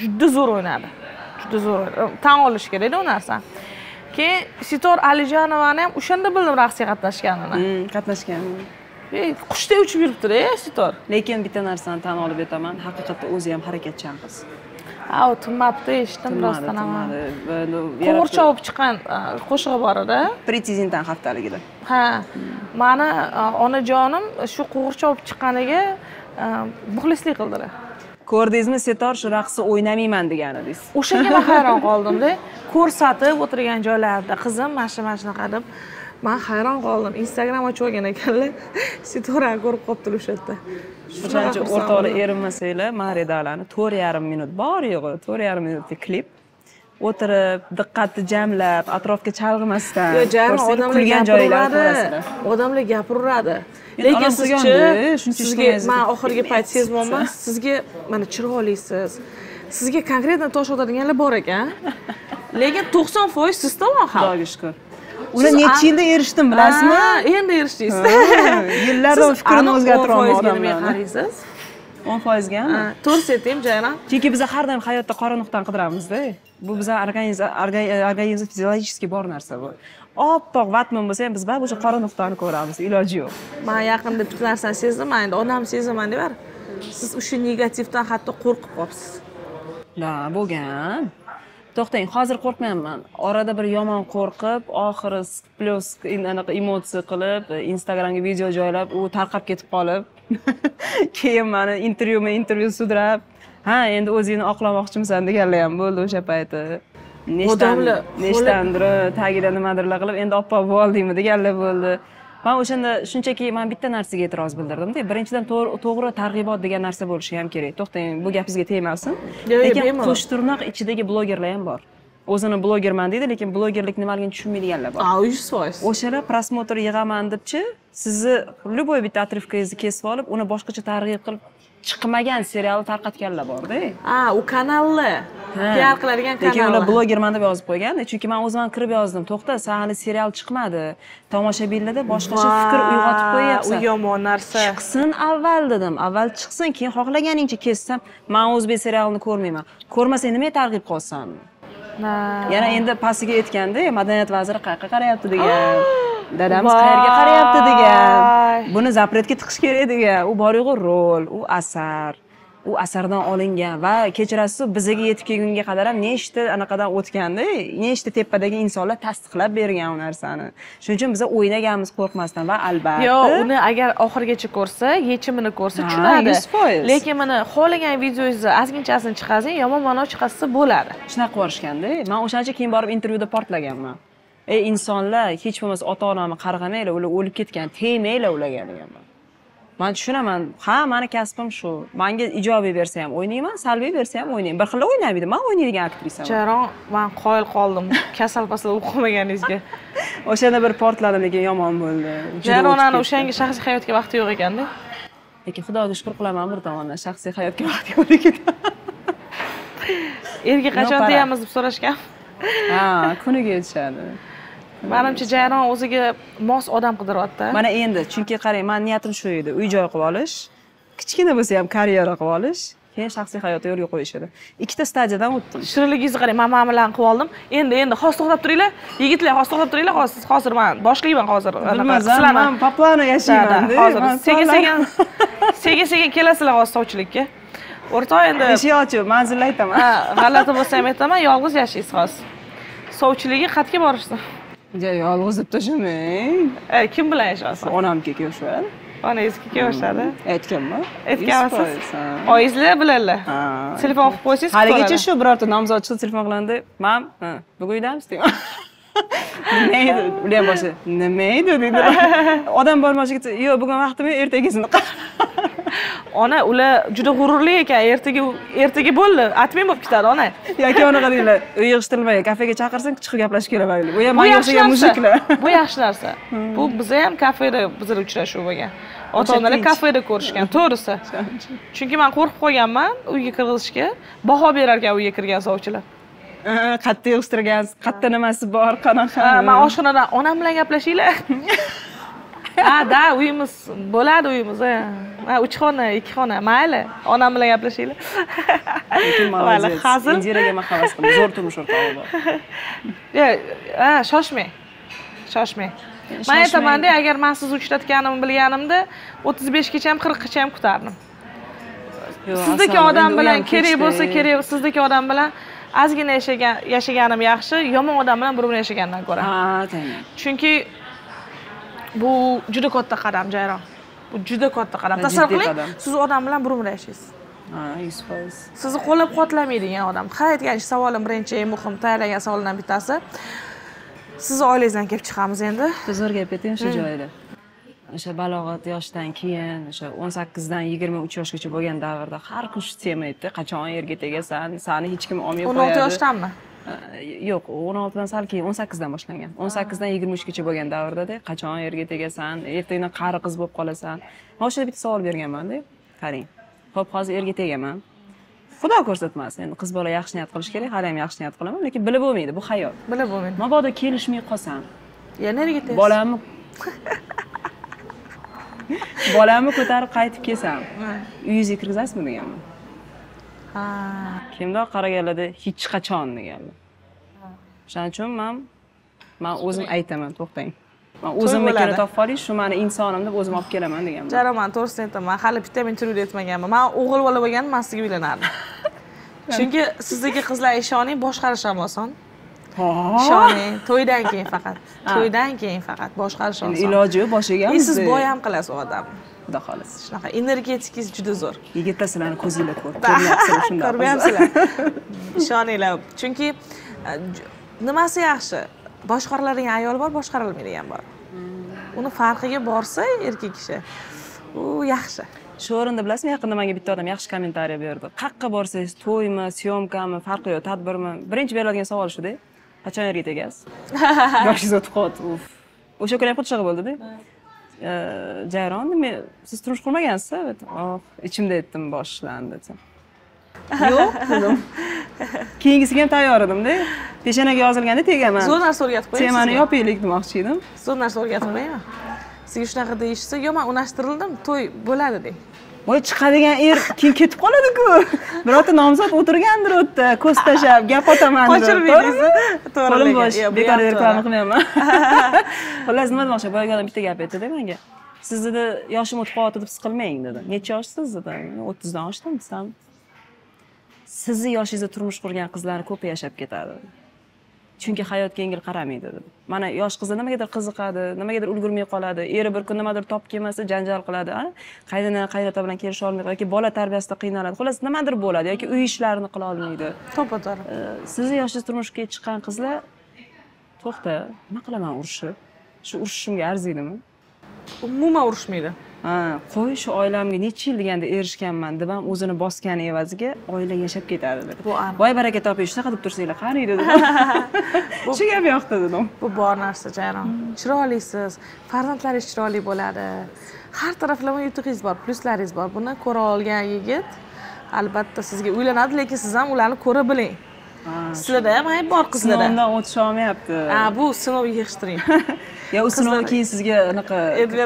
juda zo'r o'ynadi. Juda zo'r. Tan olish kerak-da u narsa. Keyin Sitor Alijonovani ham o'shanda bildim raqsga qatnashganini. Hmm, qatnashgan. Ey, qushday uchib yuribdi-da Sitor. Lekin bitta narsani tan olib aytaman, haqiqatda o'zi ham harakatchan qiz. Ha, u tinmabdi, eshitdim rostdan ham. Qo'g'irchoq bo'lib chiqqan qo'shig'i bor-da. Prezidentdan haftaligida. Ha. Mani onajonim shu qo'g'irchoq bo'lib chiqqaniga muxlislik qildilar. Ko'rdingizmi, Sitor shu raqsni o'ynamayman deganidingiz. O'shanga men hayron qoldim-da. Ko'rsatib o'tirgan joylarida qizim mana shu mana shunaqa deb men hayron qoldim. Instagram ochib olgan ekanlar. Sitorani ko'rib qopti o'sha yerda. Shuncha o'rtoqlar erinmasanglar, men redalarni to'rt yarim minut bor yo'g'i, to'rt yarim minutlik klip o'tirib, diqqatni jamlab, atrofga chalg'imasdan. Yo, jarim odamlar joylari, odamlar gapiraveradi. Lekin sizchi, sizga men oxirgi payt sezmayman, sizga mana chiroylisiz. Sizga konkretni tosh otadiganlar bor ekan. Lekin to'qson foiz siz tomon ham. Xudoga shukr. Uni necha yilda erishdim, bilasizmi? Endi erishdingiz. Yillar davomida fikrini o'zgartira olmadim. o'n foizga ham. To'g'ri aytdim, Jayron. Chunki biz har doim hayotda qora nuqtani qidiramizda. Bu biza organizm organizm fiziologik bor narsa bu. Oppoq vatman bo'lsa ham biz baribir o'sha qora nuqtani ko'ramiz, iloji yo'q. Men yaqinda bir narsani sezdim, endi onam sezaman deyapti. Siz o'sha negativdan hatto qo'rqib qopsiz. La, bo'lgan. To'xtang, hozir qo'rqmayman. Orada bir yomon qo'rqib, oxiri plus anaqa emotsiya qilib, Instagramga video joylab, u tarqab ketib qolib, keyin meni intervyuma intervyu sudrab, ha, endi o'zingni oqlamoqchimisan deganlar ham bo'ldi o'sha payti. Nechtandir, nechtandir tagida nimadirlar qilib, endi oppoq bo'ldingmi deganlar bo'ldi. Men o'shanda shunchaki men bitta narsaga e'tiroz bildirdim-da. Birinchidan to'g'ri targ'ibot degan narsa bo'lishi ham kerak. To'xtang, bu gap sizga tegmasin. Lekin qo'shtirnoq ichidagi blogerlar ham bor. O'zini blogerman deydi, lekin blogerlik nimaligini tushunmaydiganlar bor. yuz foiz. O'shalar prosmotr yig'aman debchi, sizni любой bitta atrifkangizni kesib olib, uni boshqacha targ'ib qilib chiqmagan serialni tarqatganlar bor-da. Ha, u kanalni P R qiladigan kanal. Lekin ular blogerman deb yozib qo'ygan, chunki men o'zim ham kirib yozdim. To'xta, sen hali serial chiqmadi. Tomoshabinlarda boshqacha fikr uyg'otib qo'yapsan. U yomon narsa. Chiqsin avval dedim. Avval chiqsin, keyin xohlaganingcha kessam, men o'zbek serialini ko'rmayman. Ko'rmasang nimaga targ'ib qolsan? Na. Yana endi pastiga aytganda, madaniyat vaziri qayerga qarayapti degan. Dadamiz qayerga qarayapti degan. Buni zapretga tiqish kerak degan. U bor-yo'g'i rol, u asar. U asardan olingan va kechirasiz, bizga yetib kelgunga qadar ham nechta anaqadan o'tganda, nechta tepadagi insonlar tasdiqlab bergan u narsani. Shuning uchun biz o'ynaganmiz qo'rqmasdan va albatta. Yo'q, uni agar oxirgacha ko'rsa, yechimini ko'rsa tushunadi. Lekin mana xohlagan videongizni ozginchasini chiqarsang, yomon ma'no chiqarsa bo'ladi. Shunaqa qo'rishganda, men o'shancha keyin borib intervyuda portlaganman. Ey insonlar, hech bo'lmasa ota-onamni qarg'amanglar, ular o'lib ketgan, tegmanglar ularga deganman. Men tushunaman, ha, meni kasbim shu. Menga ijobiy bersa ham o'ynayman, salbiy bersa ham o'ynayman. Bir xil o'ynaymaydi. Men o'ynaydigan aktrisaman. Jayron, men qoyil qoldim. Kasal-pasal o'qib qolmaganingizga. O'shanda bir portladim, lekin yomon bo'ldi. Jayron ana o'shanga shaxsiy hayotga vaqti yo'q ekanda. Lekin Xudoga shukr qilaman, bir tomondan shaxsiy hayotga vaqti yo'q ekan. Erga qachon deyamiz deb so'rashgan. Ha, kuniga yetishadi. Menimcha Jayron o'ziga mos odam qidiryapti. Mana endi, chunki qarang, men niyatim shu edi, uy joy qilib olish, kichkina bo'lsa ham karyera qilib olish, keyin shaxsiy hayotga yo'l qo'yishadi. Ikkita stajiyadan o'tdim. Shirinligingizni qarang, men ma'mulan qilib oldim. Endi endi xos to'xtab turinglar, yigitlar, xos to'xtab turinglar. Siz hozir men boshlayman hozir. Men paplana yashayman. Hozir sekin-sekin sekin-sekin kelasizlar hozir sovchilikka. O'rtoq endi ishi ochib, manzilni aytaman. Ha, g'alati bo'lsa ham aytaman, yolg'iz yashaysiz hozir. Sovchiligi qatga borishdi. Ja, yolg'iz deb tashamang. Kim bilan yashaysiz? Onamga kelishadi. Onangizga kelishadi. Aytganmi? Aytgansiz. Oyingizlar bilanlar. Telefon olib qo'ysangiz. Haligacha shu birorta nomzod chiqib telefon qilganda, "Mam, bugundanmiz?" deyman. Nima edi? Ular bo'lsa, "Nima edi?" dedi. Odam bormashiga, "Yo'q, bugun vaqtim yo'q, ertagisini qil." Ona ular juda g'ururli ekan, ertaga ertaga bo'ldi, atmay bo'lib ketadi ona. Yoki ona qadinglar, yig'ishtirmay, kafega chaqirsang, chiqib gaplashib kelaveraylik. Bu ham menga mushuklar. Bu yaxshi narsa. Bu biz ham kafeda bizlar uchrashuv bo'lgan. Ota-onalar kafeda ko'rishgan, to'g'risi. Chunki men qo'rqib qolganman uyga kirg'izishga, baho berar ekan uyga kirgan sovchilar. Qatta yig'ishtirgansiz, qatta nimasi bor, qanaqa. Men oshxonadan onam bilan gaplashinglar. Ha, da uyimiz bo'ladi, uyimiz ha. uch xona, ikki xona, mayli. Onam bilan gaplashinglar. Lekin mana hazil. Indiraga men havas qildim, zo'r turmush o'rtog'i bor. Ha, shoshmang. Shoshmang. Men aytaman-da, agar men sizni uchratganimni bilganimda o'ttiz beshgacha ham, qirqgacha ham kutardim. Sizdagi odam bilan kerak bo'lsa, kerak, sizdagi odam bilan azgina yashagan, yashaganim yaxshi, yomon odam bilan bir-birini yashagandan ko'ra. Ha, to'g'ri. Chunki bu juda katta qadam, Jayron. Bu juda katta qadam. Tasavvur qiling, siz odam bilan bir-birini yashaysiz. Ha, yuz foiz. Sizni qo'llab-quvvatlamaydigan odam. Har aytgan savolim birinchi eng muhim tayyorlagan savollardan bittasi. Siz oilangizdan kelib chiqamiz endi. Zo'r gap ayting shu joyda. O'sha balog'at yoshdan keyin, o'sha o'n sakkizdan yigirma uch yoshgacha bo'lgan davrda har kun shu tema aytdi, qachon erga tegasan, seni hech kim olmay qo'yadi. o'n olti yoshdanmi? Yo'q, o'n oltidan salki o'n sakkizdan boshlangan. o'n sakkizdan yigirma uchgacha bo'lgan davrda-da, qachon erga tegasan, ertaga qari qiz bo'lib qolasan. Men o'shada bitta savol berganman-da. Qarang. Xo'p, hozir erga tegaman. Xudo ko'rsatmasin. Endi qiz bola yaxshi niyat qilish kerak, hali ham yaxshi niyat qilaman, lekin bilib bo'lmaydi, bu hayot. Bilib bo'lmaydi. Mabodo kelishmay qolsam, yana erga tegib, bolamni bolamni ko'tarib qaytib kelsam, uyingizga kirgizasizmi deganman. Ha, kimda qaraganlarda hech qachon deganlar. O'shaning uchun men men o'zim aytaman, to'xtang. Men o'zimni ko'ra topib olish, shu meni insonim deb o'zim olib kelaman deganman. Jaro, men to'g'risini aytaman, men hali bitta ham intervyu etmaganman. Men o'g'il bola bo'lganimda men sizga uylanardim. Chunki sizdagi qizlar ishoning boshqarish ham oson. Ishoning to'ydan keyin faqat. To'ydan keyin faqat boshqarish oson. Iloji yo'q, boshlaganmiz. Siz boy ham qilasiz odamni. Xudo xolasi. Shunaqa energetikangiz juda zo'r. Yigitlar sizlarni ko'zingizda ko'rib, ko'ryapsizlar shunday. Ko'ryapsizlar. Ishoninglar. Chunki nimasi yaxshi? Boshqarlaring ayol bor, boshqarilmaydigan bor. Uni farqiga borsa erkak kishi, u yaxshi. Shu o'rinda bilasizmi, yaqinda menga bitta odam yaxshi kommentariya berdi. Qaqqa borsangiz, to'ymi, syomkami, farqi yo'q, tadbirmi? Birinchi beriladigan savol shu-da. Qachon erga tegasiz? Yoshingiz o'tib qoldi. Uf. O'sha kuni ham qo'shig'i bo'ldi-da. Jayron, men siz turmush qurmagansiz, oh, ichimda aytdim, boshlandi deb. Yo'q, dedim. Keyingisiga ham tayyor edim-da. Peshonaga yozilganda tegaman. Zo'r narsa o'rgatib qo'yasiz. Temani yopaylik demoqchi edim. Zo'r narsa o'rgatilmayman. Sizga shunaqa deyishsa, "Yo'q, men unashtirildim, to'y bo'ladi" deng. Voy, chiqadigan er keyin ketib qoladi-ku. Birorta nomzod o'tirgandir o'tda, ko'z tashab, gap otaman deb. Qochirmaysiz. To'g'ri ekan. Bekor reklama qilmayman. Xullas, nima demoqchi, boyagi odam bitta gap aytdi menga. Siz dedi, yoshim o'tib qoladi deb siz qilmang dedi. Necha yoshsiz dedi? o'ttizdan oshdim desam. Sizni yoshingizda turmush qurgan qizlar ko'p yashab ketadi. Chunki hayotga yengil qaramaydi dedi. Mana yosh qizlar nimagadir qiziqadi, nimagadir ulgurmay qoladi, eri bir kun nimadir topib kelmasa janjal qiladi, a? Qaynona, qaynota bilan kelisha olmaydi yoki bola tarbiyasida qiynaladi. Xullas nimadir bo'ladi yoki uy ishlarini qila olmaydi. To'p-to'g'ri. Sizni yoshingiz turmushga chiqqan qizlar to'xta, nima qilaman urushib? Shu urushimga arziydimi? Umuman urushmaydi. Ha, qo'y shu oilamga necha yil deganda erishganman deb ham o'zini bosgani evaziga oila yashab ketadi dedi. Voy baraka topish, shunaqa deb tursanglar, qani dedi. Shu gap yo'qdi dedim. Bu bor narsa, Jayron. Chirolisiz, farzandlaringiz chiroyli bo'ladi. Har taraflama yutuqingiz bor, pluslaringiz bor. Buni ko'ra olgan yigit albatta sizga uylanadi, lekin siz ham ularni ko'ra biling. Sizlarda ham ayb bor qizlarda. Sinovdan o'tisha olmayapti. Ha, bu sinov yig'ishtiring. Ya u sinovni keyin sizga anaqa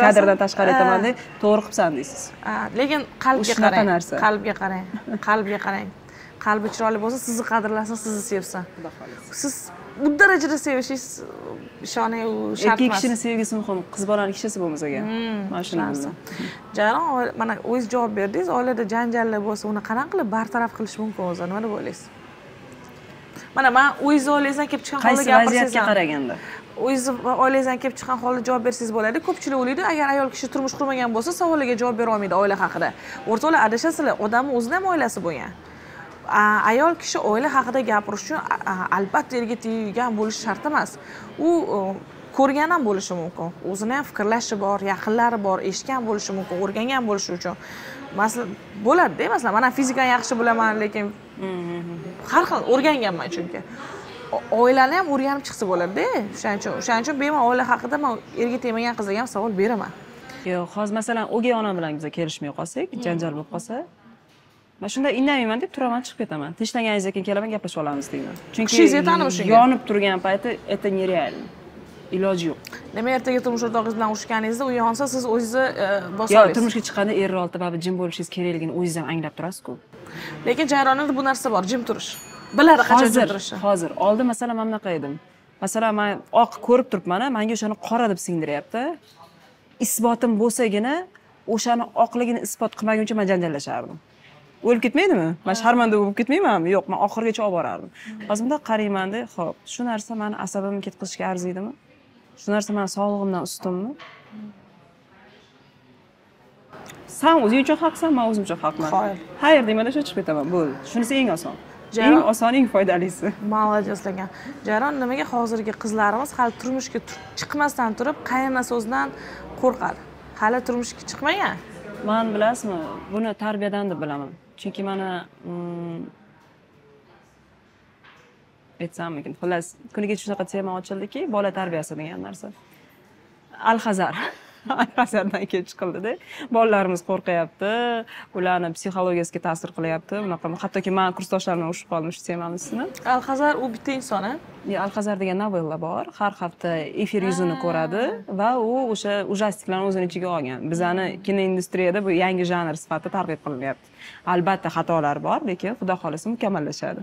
kadrdan tashqari aytaman-da, to'g'ri qilibsan deysiz. Ha, lekin qalbga qarang. Qalbga qarang. Qalbga qarang. Qalbi chiroyli bo'lsa, sizni qadrlasin, sizni sevsin. Xudo xolasi. Siz bu darajada sevishingiz ishona u shart emas. Erkak kishining sevgisi muhim, qiz bolaning kishisi bo'lmasa ekan. Mana shu narsa. Jayron, mana o'z javob berdingiz, oilada janjallar bo'lsa, uni qanday qilib bartaraf qilish mumkin o'zi? Nima deb o'ylaysiz? Mana men o'z oilangizdan kelib chiqqan holda gapirsangiz qaraganda. O'z oilangizdan kelib chiqqan holda javob bersangiz bo'ladi. Ko'pchilik o'ylaydi, agar ayol kishi turmush qurmagan bo'lsa, savollarga javob bera olmaydi oila haqida. O'rtoqlar, adashasizlar, odamning o'zida ham oilasi bo'lgan. Ayol kishi oila haqida gapirish uchun albatta erga teggan bo'lish shart emas. U ko'rgan ham bo'lishi mumkin. O'zini ham fikrlashi bor, yaqinlari bor, eshitgan bo'lishi mumkin, o'rgangan bo'lishi uchun. Masalan, bo'ladi-da, masalan, men fizikani yaxshi bilaman, lekin har xil o'rganganman chunki. Oilani ham o'rganib chiqsa bo'ladi-da. O'shaning uchun, o'shaning uchun bemalol oila haqida men erga tegmagan qizlarga ham savol beraman. Yo'q, hozir masalan, o'gay onam bilan biz kelishmay qolsak, janjal bo'lib qolsa, men shunda indamayman deb turaman, chiqib ketaman. Tinchlanganingizdan keyin kelaman, gaplashib olamiz deyman. Chunki yonib turgan payti это нереально. Iloji yo'q. Nima ertaga turmush o'rtog'ingiz bilan urushganingizda u yonsa siz o'zingizni bosa olasiz. Yo'q, turmushga chiqqanda errolti va jim bo'lishingiz kerakligini o'zingiz ham anglab turasiz-ku. Lekin Jayronda bu narsa bor, jim turish. Biladi qachon jim turishni. Hozir, oldin masalan men bunaqa edim. Masalan, men oq ko'rib turibman, menga o'shani qora deb singdiryapti. Isbotim bo'lsagina, o'shani oqligini isbot qilmaguncha men janjallashardim. O'lib ketmaydimi? Men sharmanda bo'lib ketmaymanmi? Yo'q, men oxirgacha olib borardim. Hozir bunday qaraymanda, xo'p, shu narsa meni asabimni ketqizishga arziydimi? Shu narsa meni sog'lig'imdan ustunmi? Sen o'zing uchun haqsan, men o'zim uchun haqman. Hayır. Hayır demanda shu chiqib ketaman, bo'ldi. Shunisi eng oson. Eng oson, eng foydalisi. Ma'lajoslangan. Jayron, nimaga hozirgi qizlarimiz hali turmushga chiqmasdan turib, qayerna so'zdan qo'rqadi? Hali turmushga chiqmagan. Men bilasizmi, buni tarbiyadan deb bilaman. Chunki mana aytsam ekan, xullas kuniga shunaqa tema ochildiki, bola tarbiyasi degan narsa. Al-Hazar, Al-Hazardan kelib chiqildi-da. Bolalarimiz qo'rqyapti, ularni psixologiyasiga ta'sir qilyapti. Unaqa, hattoki men kursdoshlarimdan o'shib qoldim shu temani ustini. Al-Hazar u bitta inson, a? Al-Hazar degan novella bor, har hafta efir yuzini ko'radi va u o'sha ujastiklarni o'zini ichiga olgan. Bizani kinoindustriyada bu yangi janr sifatida targ'ib qilinyapti. Albatta xatolar bor, lekin xudo xolasi mukammallashadi.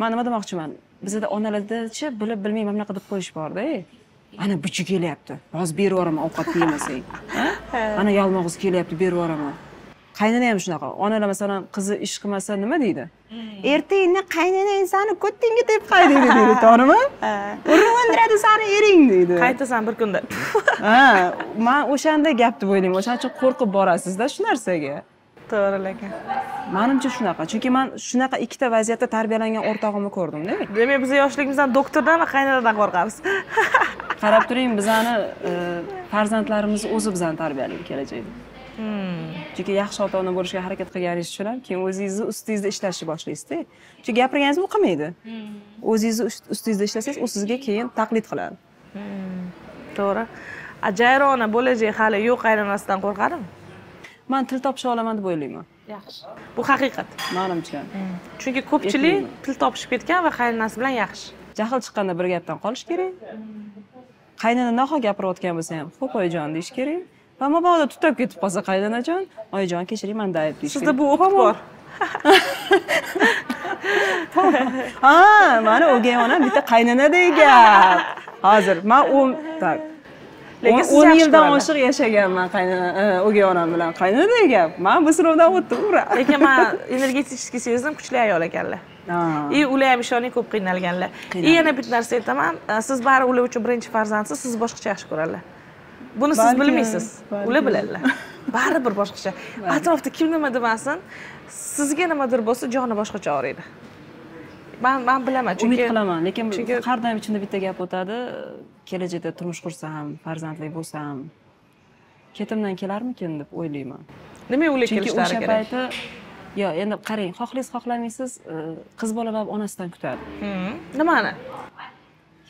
Men nima demoqchiman? Bizda onalarda-chi bilib bilmayman bunaqa deb qo'yish bor-da. Ana buchi kelyapti. Hozir berib yuboraman ovqat yemasang. Ana yalmog'iz kelyapti, berib yuboraman. Qaynona ham shunaqa. Onalar masalan qizi ish qilmasa nima deydi? Ertangni qaynonang seni ko'ttingga deb qaydaydi deydi, to'g'rimi? Urib o'ldiradi seni ering deydi. Qaytasan bir kunda. Ha, men o'shanda gapni bo'ylayman. O'shaning uchun qo'rqib borasiz-da shu narsaga. To'g'ri lekin. Menimcha shunaqa. Chunki men shunaqa ikkita vaziyatda tarbiyalangan o'rtog'imni ko'rdim-da. Demak, biz yoshligimizdan doktordan va qaynonadan qo'rqamiz. Qarab turing, bizani farzandlarimiz o'zi bizani tarbiyalaydi kelajakda. Chunki yaxshi ota-ona bo'lishga harakat qilganingiz uchun ham keyin o'zingizni ustingizda ishlashni boshlaysiz-da. Chunki gapiringizni u qilmaydi. O'zingizni ustingizda ishlasangiz, u sizga keyin taqlid qiladi. To'g'ri. Jayrona bo'lajak hali yo'q qaynonasidan qo'rqadimi? Men til topisha olaman deb o'ylayman. Yaxshi. Bu haqiqat. Menimcha. Chunki ko'pchilik til topishib ketgan va qaynonasi bilan yaxshi. Jahl chiqqanda bir gapdan qolish kerak. Qaynona nohaq gapirayotgan bo'lsa ham, "Xo'p, oyijon" deish kerak. Va mabodo tutab ketib qolsa qaydonajon, "Oyijon, kechiring, men dayib" deish kerak. Sizda bu o'q bor. Ha, mana o'gay onam bitta qaynona degan. Hozir men o'n tak lekin o'n yildan oshiq yashaganman qaynona, o'gay onam bilan qaynona gap. Men bu sinovdan o'tdim, ura. Lekin men energetikiy sezdim, kuchli ayol ekanlar. И ular ham ishonib ko'p qiynalganlar. И yana bir narsa aytaman, siz bari ular uchun birinchi farzandsiz, siz boshqacha yaxshi ko'radilar. Buni siz bilmaysiz, ular biladilar. Bari bir boshqacha. Atrofda kim nima demasin, sizga nimadir bo'lsa, joni boshqacha og'riydi. Men men bilaman, chunki umid qilaman, lekin har doim ichimda bitta gap o'tadi. Kelajakda turmush qursam, farzandli bo'lsam, ketimdan kelarmikin deb o'ylayman. Nima o'ylab kelishlari kerak? Chunki o'sha payti, yo, endi qarang, xohlaysiz, xohlamaysiz, qiz bola va onasidan kutadi. Nimani?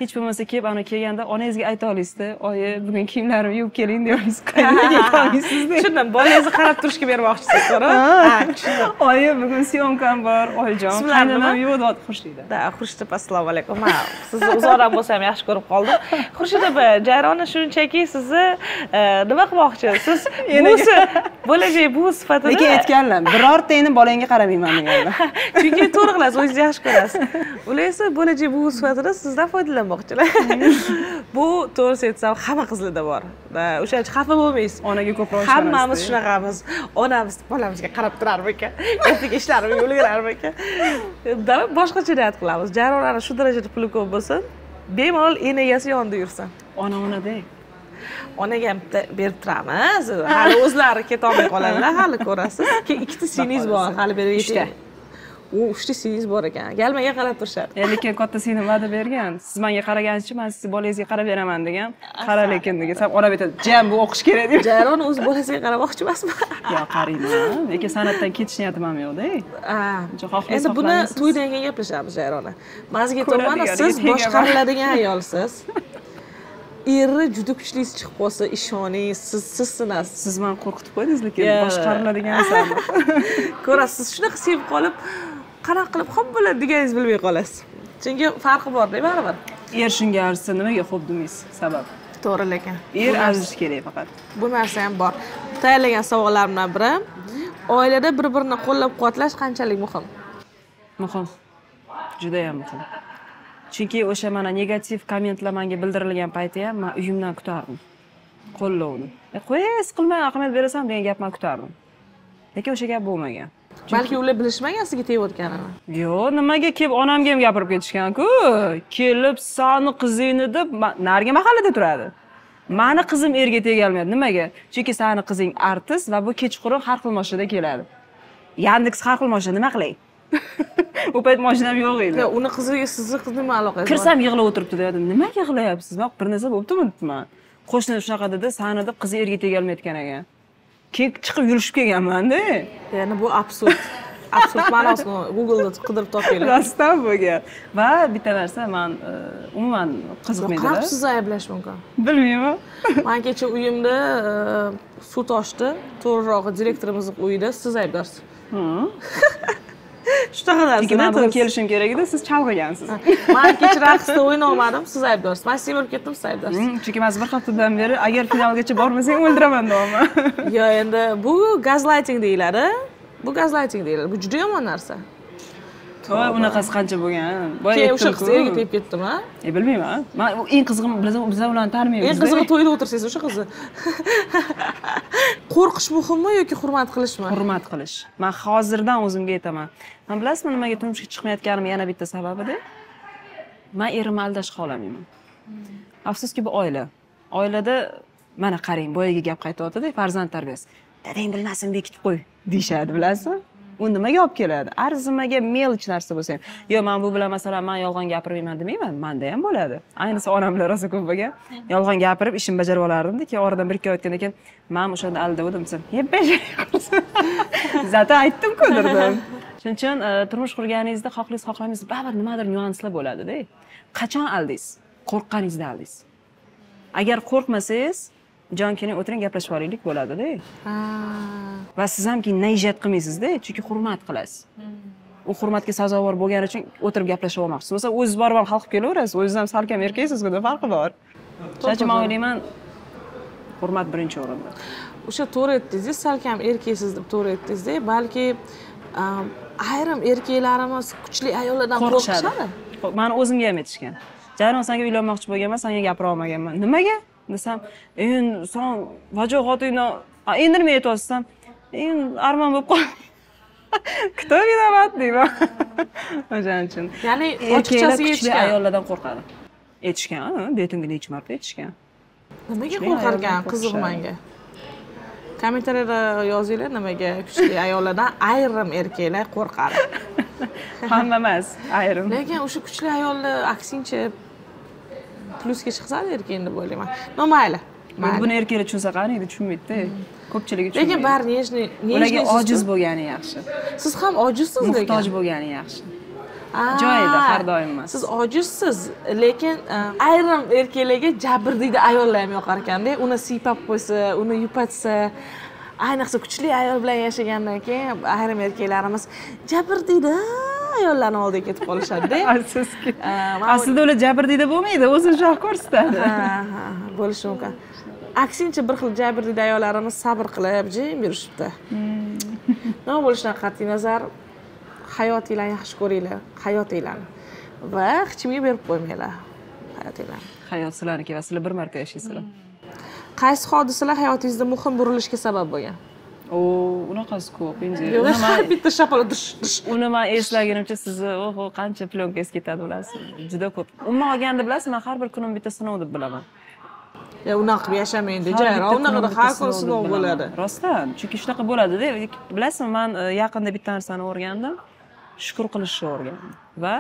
hech bo'lmasa kelib ana kelganda onangizga ayta olasizda, "Oyi, bugun kiyimlarimni yuvib keling" deysiz, qo'yasizda. Shundan bolangizni qarab turishga bermoqchisiz, to'g'ri? Ha, tushundim. "Oyi, bugun syomkam bor, Oyjon, qaynanam yuvadi Xurshida." Da, Xurshida, assalomu alaykum. Men sizni uzoqdan bo'lsa ham yaxshi ko'rib qoldim. Xurshida, Jayrona shunchaki sizni nima qilmoqchi? Siz endi bo'lajak bu sifatida lekin aytganlar, birortangni bolangga qaramayman deganlar. Chunki to'g'riqlas, o'zingiz yaxshi ko'rasiz. Ular esa bo'lajak bu sifatida sizdan foydalanadi. Bu to'g'risi aytsam hamma qizlarda bor. O'shancha xafa bo'lmaysiz. Onaga ko'proq ishonamiz. Hammamiz shunaqamiz. Onamiz bolamizga qarab turarmi ekan? Ertaga ishlarimga ulgurarmi ekan? Demak, boshqacha niyat qilamiz. Jarayonlari shu darajada puli ko'p bo'lsin, bemalol enagasi yonida yursin. Ona-onadek. Onaga ham berib turamiz. Hali o'zlari keta olmay qoladilar, hali ko'rasiz. Ikkita siniz bor, hali berishda. U uchta siniz bor ekan. Galmaga qarab turishadi. Lekin katta singlim va'da bergan. Siz menga qaragancha men sizni bolangizga qarab beraman degan. Qara lekin degan. Sen ona aytadi, "Jam, bu o'qish kerak" deb. Jayron o'z bolasiga qaramoqchi emasmi? Yo, qarayman. Lekin san'atdan ketish niyatim ham yo'q-da. Ha, xohlasangiz. Endi buni to'ydan keyin gaplashamiz, Jayrona. Mazga to'g'ri, siz boshqariladigan ayolsiz. Erri juda kuchlisi chiqib qolsa, ishoning, siz sizsiz. Siz meni qo'rqitib qo'ydingiz, lekin boshqariladigan san'at. Ko'rasiz, shunaqa sevib qolib qanaqa qilib xo'p bo'ladi deganingiz bilmay qolasiz. Chunki farqi bor-da, baribir. Er shunga arsa nimaga xo'p demaysiz? Sabab. To'g'ri lekin. Er arzish kerak faqat. Bu narsa ham bor. Tayyorlagan savollarimdan biri, oilada bir-birini qo'llab-quvvatlash qanchalik muhim? Muhim. Juda ham muhim. Chunki o'sha mana negativ kommentlar menga bildirilgan paytda ham men uyimdan kutardim. Qo'llovni. "Qo'yasiz, qilmang, ahmoq berasan" degan gapni kutardim. Lekin o'sha gap bo'lmagan. Balki ular bilishmagan sizga tegayotganini. Yo'q, nimaga kelib onamga ham gapirib ketishgan-ku. Kelib sani qizingni deb narga mahallada turadi. Mani qizim erga tegalmaydi. Nimaga? Chunki sani qizing artist va bu kechqurun har xil mashinada keladi. Yandex har xil mashina nima qilay? U payt mashinam yo'q edi. Yo'q, uni qiziga sizning qiz nima aloqasi bor? Kirsam yig'lab o'tiribdi dedim. Nimaga yig'layapsiz? Baq, bir narsa bo'ptimi dedim. Qo'shni shunaqa dedi, "Sani deb qizi erga tegalmayotgan ekan." Kek chiqib yurishib kelganman-da. Ya'ni bu absurd. Absurd ma'nosini Google'da qidirib topinglar. Rostdan bo'lgan. Va bitta narsa, men umuman qiziqmaydilar. Qanday sizni ayablash mumkin? Bilmayman. Men kecha uyimda suv toshdi. To'g'rirog'i direktorimizning uyida siz aybdorsiz. Shunaqa narsa. Lekin men bilan kelishim kerak edi, siz chalg'igansiz. Men kecha raqsda o'ynamadim, siz aybdorsiz. Men semirib ketdim, siz aybdorsiz. Chunki men bir haftadan beri agar finalgacha bormasang o'ldiraman deyman. Yo, endi bu gaslighting deyiladi. Bu gaslighting deyiladi. Bu juda yomon narsa. To'y unaqasi qancha bo'lgan? Boya o'sha qiz erga tegib ketdim-a? E, bilmayman. Men eng qizig'i biz ularni tanmaymiz. Eng qizig'i to'yda o'tirsangiz o'sha qizni. Qo'rqish muhimmi yoki hurmat qilishmi? Hurmat qilish. Men hozirdan o'zimga aytaman. Men bilasizmi nimaga turmushga chiqmayotganim yana bitta sababida? Men erimni aldash xolamayman. Afsuski bu oila. Oilada mana qarang, boyaga gap qaytayotdi-da, farzand tarbiyasi. Dadang bilmasin, bekitib qo'y deyshadi, bilasizmi? U nimaga olib keladi? Arzimaga melch narsa bo'lsa ham. Yo'q, men bu bilan masalan, men yolg'on gapirmayman demayman, menda ham bo'ladi. Ayniqsa onam bilan rosa ko'p bo'lgan. Yolg'on gapirib ishim bajarib olardim-da, keyin oradan bir ikki oy o'tgandan keyin men o'shanda aldavdim desam, "He, bajarayapsan." Zata aytdim-ku derdim. Shuning uchun turmush qurganingizda xohlaysiz, xohlamaysiz, baribir nimadir nuanslar bo'ladi-da. Qachon aldaysiz? Qo'rqqaningizda aldaysiz. Agar qo'rqmasangiz, jonkini o'tiring, gaplashib olaylik bo'ladi-da. Ha. Va siz ham keyin najot qilmaysiz-da, chunki hurmat qilasiz. U hurmatga sazovor bo'lgani uchun o'tirib gaplashib olmoqsiz. Bo'lsa, o'z borib xalqib kelaverasiz, o'zingiz ham salkam erkaksiz-ku, farqi bor. Shuning uchun o'ylayman, hurmat birinchi o'rinda. O'sha to'g'ri aytdingiz, salkam erkaksiz deb to'g'ri aytdingiz-da, balki ayrim erkaklarimiz kuchli ayollardan qo'rqishadi. Meni o'zimga ham aytishgan. "Jayron, senga uylanmoqchi bo'lganman, senga gapira olmaganman." Nimaga? Desam, "Endi sen vajoh xotingdan endi nima aytasiz?" "Endi armon bo'lib qoldi." "Kitob vinobat" deyman. O'shaning uchun. Ya'ni ochiqchasi yetishgan ayollardan qo'rqadi. Aytishgan, betingni necha marta aytishgan. Nimaga qo'rqarkan qiziq menga? Kommentariyada yozinglar, nimaga kuchli ayollardan ayrim erkaklar qo'rqadi. Hamma emas, ayrim. Lekin o'sha kuchli ayollar aksincha plusga chiqsa erkakni deb o'ylayman. Nomayli. Endi buni erkaklar tushunsa qaniydi, tushunmaydi-da. Ko'pchiligi tushunmaydi. Lekin bar nechni, nechni ojiz bo'lgani yaxshi. Siz ham ojizsiz-da. Muhtoj bo'lgani yaxshi. joyida har doim emas. Siz ojizsiz, lekin ayrim erkaklarga jabr deydi ayollar ham yoqar ekanda, uni sipab qo'ysa, uni yupatsa, ayniqsa kuchli ayol bilan yashagandan keyin ayrim erkaklarimiz jabr deydi ayollarni oldiga ketib qolishadi-da. Afsuski. Aslida ular jabr deydi bo'lmaydi, o'zini shoh ko'rsatadi. Ha, ha, bo'lishi mumkin. Aksincha bir xil jabr deydi ayollarimiz sabr qilib, jim yurishibdi. Nima bo'lishidan qat'i nazar hayotinglarni yaxshi ko'ringlar, hayotinglarni va hech kimga berib qo'ymanglar. Hayotinglarni. Hayot sizlarniki va sizlar bir marta yashaysizlar. Qaysi hodisalar hayotingizda muhim burilishga sabab bo'lgan? O, unaqasi ko'p. Yo'q, bitta shapalotish. Uni men eslaganimcha sizni oho, qancha plonkas ketadi bilasiz. Juda ko'p. Umuman olganda bilasiz, men har bir kunim bitta sinov deb bilaman. Ya unaqa qilib yashamaydi, Jayron. Unaqada har kun sinov bo'ladi. Rostdan, chunki shunaqa bo'ladi-da. Bilasizmi, men yaqinda bitta narsani o'rgandim. Shukr qilishni o'rgandim va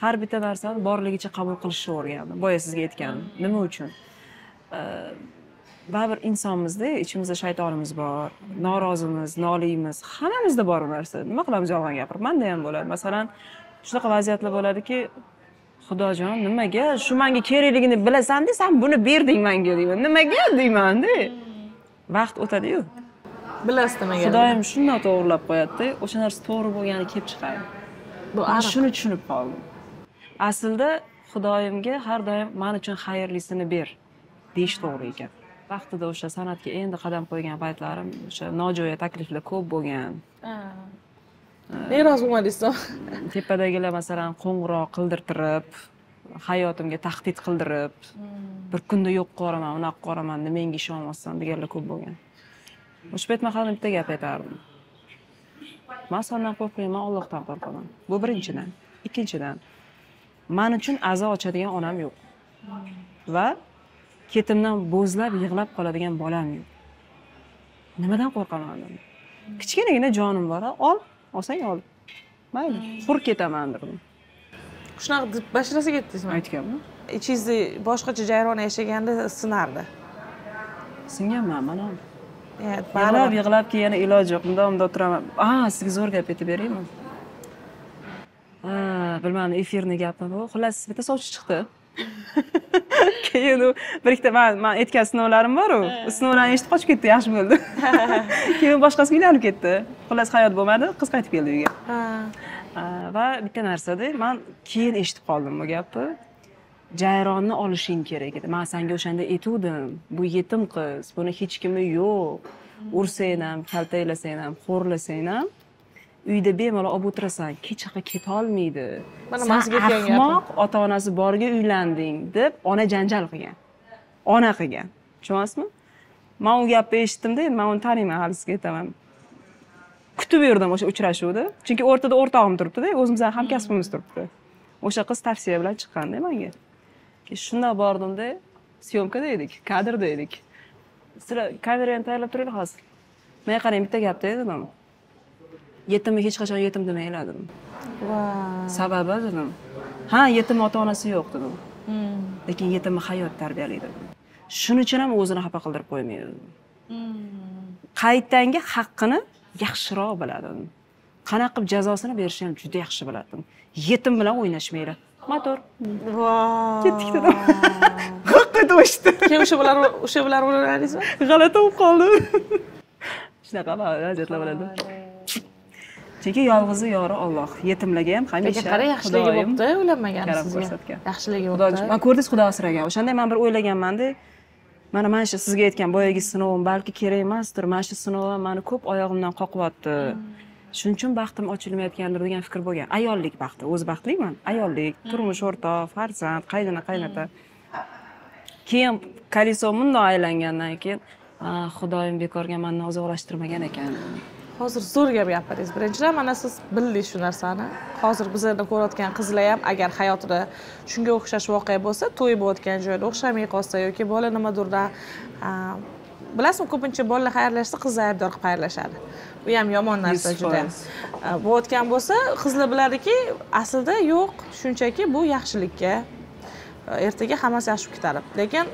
har bitta narsani borligicha qabul qilishni o'rgandim. Boya sizga aytganim, nima uchun? Baribir insonimizda, ichimizda shaytonimiz bor, norozimiz, noliyimiz, hammamizda bor narsa. Nima qilamiz, yolg'on gapirmanda ham bo'ladi. Masalan, shunaqa vaziyatlar bo'ladiki, Xudojon, nimaga shu menga kerakligini bilasan-da, sen buni berding menga deyman. Nimaga deyman-da? Vaqt o'tadi-yu. Bilasiz nimaga? Xudoyim shunday to'g'rilab qo'yadi-da, o'sha narsa to'g'ri bo'lgani kelib chiqadi. Bu aniq. Shuni tushunib qoldim. Aslida Xudoyimga har doim men uchun xayrlisini ber deish to'g'ri ekan. Vaqtida o'sha san'atga endi qadam qo'ygan paytlarim o'sha nojo'ya takliflar ko'p bo'lgan. Meros bo'lmadingizmi? Tepadagilar masalan qo'ng'iroq qildirtirib, hayotimga tahdid qildirib, bir kunda yo'q qoraman, unaq qoraman, menga ishonmasdan deganlar ko'p bo'lgan. O'sha payt men ham bitta gap aytardim. Men sendan qo'rqmayman, Allohdan qo'rqaman. Bu birinchidan. Ikkinchidan, men uchun azob ochadigan onam yo'q. Va ketimdan bo'zlab yig'lab qoladigan bolam yo'q. Nimadan qo'rqaman? Kichkinagina jonim bor, ol, olsang ol. Mayli, qur ketaman dedim. Shunaqa deb bashrasi ketdingizmi? Aytganmi? Ichingizni boshqacha Jayron yashaganda sinardi. Singanman, mana. Evet, baribir yig'lab ki yana iloj yo'q, davomda o'tiraman. Ah, sizga zo'r gap aytib beraymi? Ha, bilmadim, efirni gapmi bu? Xullas, bitta sovchi chiqdi. Keyin u bir ikkita men men aytgan sinovlarim bor-ku. Sinovlarni eshitib qochib ketdi, yaxshi bo'ldi. Keyin boshqasiga uylanib ketdi. Xullas hayot bo'lmadi, qiz qaytib keldi uyga. Va bitta narsada men keyin eshitib qoldim bu gapni. Jayronni olishing kerak edi. Men senga o'shanda aytuvdim. Bu yetim qiz, buni hech kimi yo'q. Ursang ham, kaltaklasang ham, xo'rlasang ham uyda bemalol olib o'tirasan, kechqaga keta olmaydi. Mana menga aytgan gap, ota-onasi borga uylanding deb ona janjal qilgan. Ona qilgan. Tushunasizmi? Men u gapni eshitdim-da, endi men uni taniyman, hali sizga aytaman. Kutib yurdim o'sha uchrashuvni, chunki o'rtada o'rtog'im turibdi-da, o'zimizning hamkasbimiz turibdi. O'sha qiz tavsiya bilan chiqqanda menga. Shunday bordim-da, syomkada edik, kadrda edik. Sizlar kamerani tayyorlab turinglar hozir. Men qarang, bitta gapda edim. Yetimni hech qachon yetim demanglar dedim. Va sababi dedim. Ha, yetim ota-onasi yo'q dedim. Lekin yetimni hayot tarbiyalaydi. Shuning uchun ham o'zini xafa qildirib qo'ymaydi. Qaytangi haqqini yaxshiroq biladi. Qana qilib jazosini berishni ham juda yaxshi biladi. Yetim bilan o'ynashmaylar. Motor. Va. Ketdik dedim. Haqiqat o'shdi. Keyin o'sha bilan o'sha bilan o'yladingizmi? G'alati bo'lib qoldi. Shunaqa vaziyatlar bo'ladi. Chunki yolg'izi yori Alloh. Yetimlarga ham hamisha qara yaxshiligi bo'pti, o'ylanmagansiz. Yaxshiligi bo'pti. Men ko'rdingiz, Xudo asragan. O'shanda men bir o'ylaganman-da, mana mana shu sizga aytgan boyagi sinovim balki kerak emasdir. Mana shu sinovim meni ko'p oyog'imdan qoqyapti. Shuning uchun baxtim ochilmayotgandir degan fikr bo'lgan. Ayollik baxti, o'z baxtliman. Ayollik, turmush o'rtoq, farzand, qaynona, qaynota. Keyin kaliso bunday aylangandan keyin, ah, Xudoyim bekorga meni uzoqlashtirmagan ekan. Hozir zo'r gap gapirdingiz. Birinchidan, mana siz bildingiz shu narsani. Hozir bizlarni ko'rayotgan qizlar ham agar hayotida shunga o'xshash voqea bo'lsa, to'yib o'tgan joyda o'xshamay qolsa yoki bola nimadirdan, bilasizmi, ko'pincha bolalar xayrlashsa qizlar aybdor qilib xayrlashadi. Bu ham yomon narsa juda. Bu o'tgan bo'lsa, qizlar biladiki, aslida yo'q, shunchaki bu yaxshilikka. Ertaga hammasi yaxshi ketadi. Lekin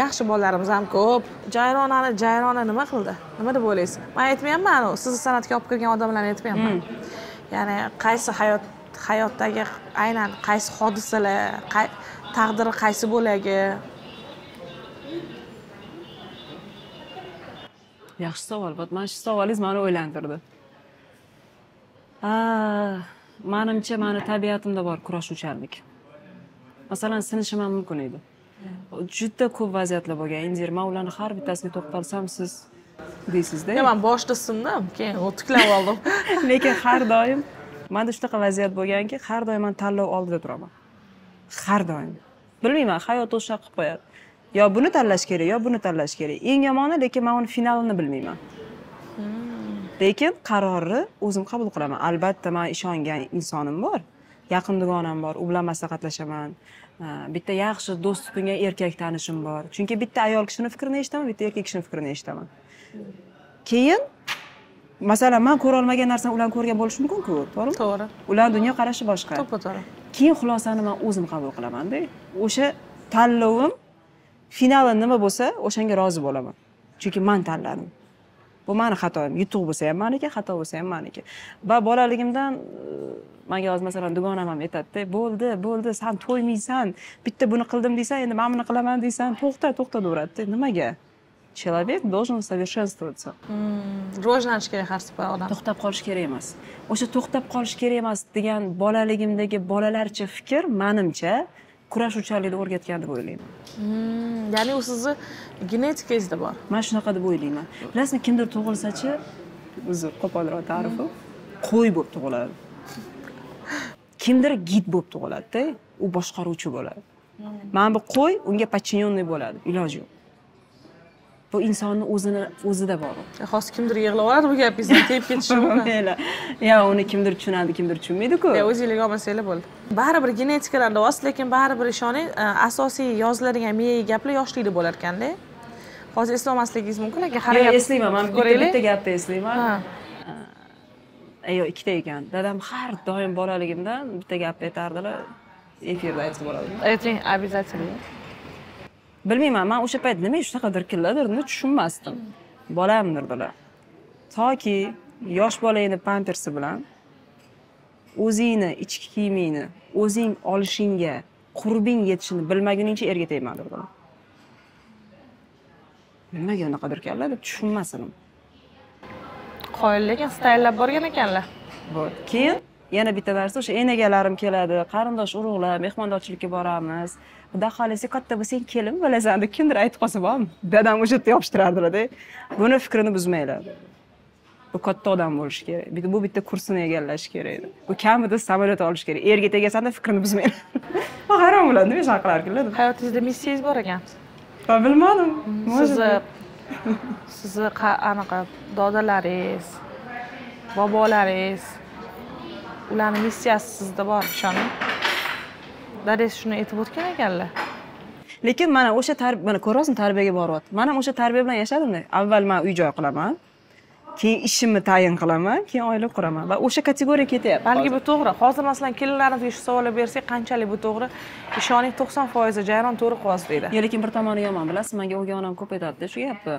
yaxshi bolalarimiz ham ko'p. Jayronani, Jayrona nima qildi? Nima deb o'ylaysiz? Men aytmayman-ku, sizni san'atga olib kirgan odamlarni aytmayman. Ya'ni qaysi hayot hayotdagi aynan qaysi hodisalar, taqdiri qaysi bo'lagi. Yaxshi savol, bot mana shu savolingiz meni o'ylantirdi. Ah, menimcha meni tabiatimda bor kurashuvchanlik. Masalan, sinishim ham mumkin edi. Juda ko'p vaziyatlar bo'lgan. Endi men ularni har bittasiga to'xtalsam siz deysizda. Men boshda sindim, keyin o'tiklab oldim. Lekin har doim menda shunaqa vaziyat bo'lganki, har doim men tanlov oldida turaman. Har doim. Bilmayman, hayot o'sha qilib qo'yadi. Yo buni tanlash kerak, yo buni tanlash kerak. Eng yomoni, lekin men uni finalini bilmayman. Lekin qarorni o'zim qabul qilaman. Albatta, men ishongan insonim bor. Yaqin dugonam bor, u bilan maslahatlashaman. Bitta yaxshi do'st tutingan erkak tanishim bor. Chunki bitta ayol kishining fikrini eshitaman, bitta erkak kishining fikrini eshitaman. Keyin masalan, men ko'ra olmagan narsani ular ko'rgan bo'lishi mumkin-ku, to'g'rimi? To'g'ri. Ular dunyo qarashi boshqa. To'g'ri. Keyin xulosani men o'zim qabul qilaman-da. O'sha tanlovim finali nima bo'lsa, o'shanga rozi bo'laman. Chunki men tanladim. Bu meni xatoim. Yutuq bo'lsa ham meniki, xato bo'lsa ham meniki. Va bolaligimdan menga hozir masalan dugonam ham aytadi-da, bo'ldi, bo'ldi, sen to'ymaysan, bitta buni qildim deysan, endi men buni qilaman deysan, to'xta, to'xta deveradi-da. Nimaga? Человек должен совершенствоваться. Rivojlanish kerak har safar odam. To'xtab qolish kerak emas. O'sha to'xtab qolish kerak emas degan bolaligimdagi bolalarcha fikr menimcha kurashuvchanlikni o'rgatgan deb o'ylayman. Ya'ni u sizni genetikangizda bor. Men shunaqa deb o'ylayman. Bilasizmi, kimdir tug'ilsa-chi, o'zi qo'polroq ta'rifi qo'y bo'lib tug'iladi. Kimdir git bo'lib tug'iladi-da, u boshqaruvchi bo'ladi. Men bu qo'y unga подчинённый bo'ladi, iloji yo'q. Bu insonning o'zini o'zida bor. Xos kimdir yig'lab oladi bu gapingizni tepib ketishi mumkin. Ya uni kimdir tushunadi, kimdir tushunmaydi-ku. Ya o'zingiz olmasanglar bo'ladi. Baribir genetikalarda os, lekin baribir ishoning asosiy yoziladigan miyaviy gaplar yoshlikda bo'lar ekanda. Hozir eslamasligingiz mumkin, lekin harakat eslayman. Men bitta gapni eslayman. Ayo, ikkita ekan. Dadam har doim bolaligimdan bitta gap aytardilar. Efirda aytib bo'ladi. Ayting, обязательно. Bilmayman, men o'sha payt nima shunaqa dirkilladir, nima tushunmasdim. Bolamdirdilar. Toki yosh bolani pampersi bilan o'zingni ichki kiyimingni o'zing olishingga, qurbing yetishini bilmaguningcha erga tegmadirdilar. Nimaga unaqa dirkallar deb tushunmasim. Qoyil, lekin stayllab borgan ekanlar. Bo'l. Keyin yana bitta narsa, o'sha enagalarim keladi, qarindosh urug'lar, mehmondorchilikka boramiz. Xudo xolisi katta bo'lsang kelib bo'lasan deb kimdir aytib qolsa bormi? Dadam o'sha yerda yopishtirardilar-da. Buni fikrini buzmanglar. Bu katta odam bo'lishi kerak. Bu bitta kursini egallashi kerak edi. Bu kamida samolyot olish kerak. Erga tegasanda fikrini buzmanglar. Ha, hayron bo'ladi, nima ishlar qilarkanlar. Hayotingizda missiyangiz bor ekan. Va bilmadim. Sizni sizni anaqa dodalaringiz, bobolaringiz ularning missiyasi sizda bor, ishoning. Dadasi shuni aytib o'tgan ekanlar. Lekin mana o'sha tarbiya, mana ko'rasizmi, tarbiyaga boryapti. Men ham o'sha tarbiya bilan yashadim-da. Avval men uy joy qilaman, keyin ishimni tayin qilaman, keyin oila quraman va o'sha kategoriya ketyapti. Balki bu to'g'ri. Hozir masalan, kelinlarimizga shu savollar bersak, qanchalik bu to'g'ri? Ishoning to'qson foiz Jayron to'g'ri qo'yadi deydi. Lekin bir tomoni yomon, bilasiz, menga o'gay onam ko'p aytadi-da shu gapni.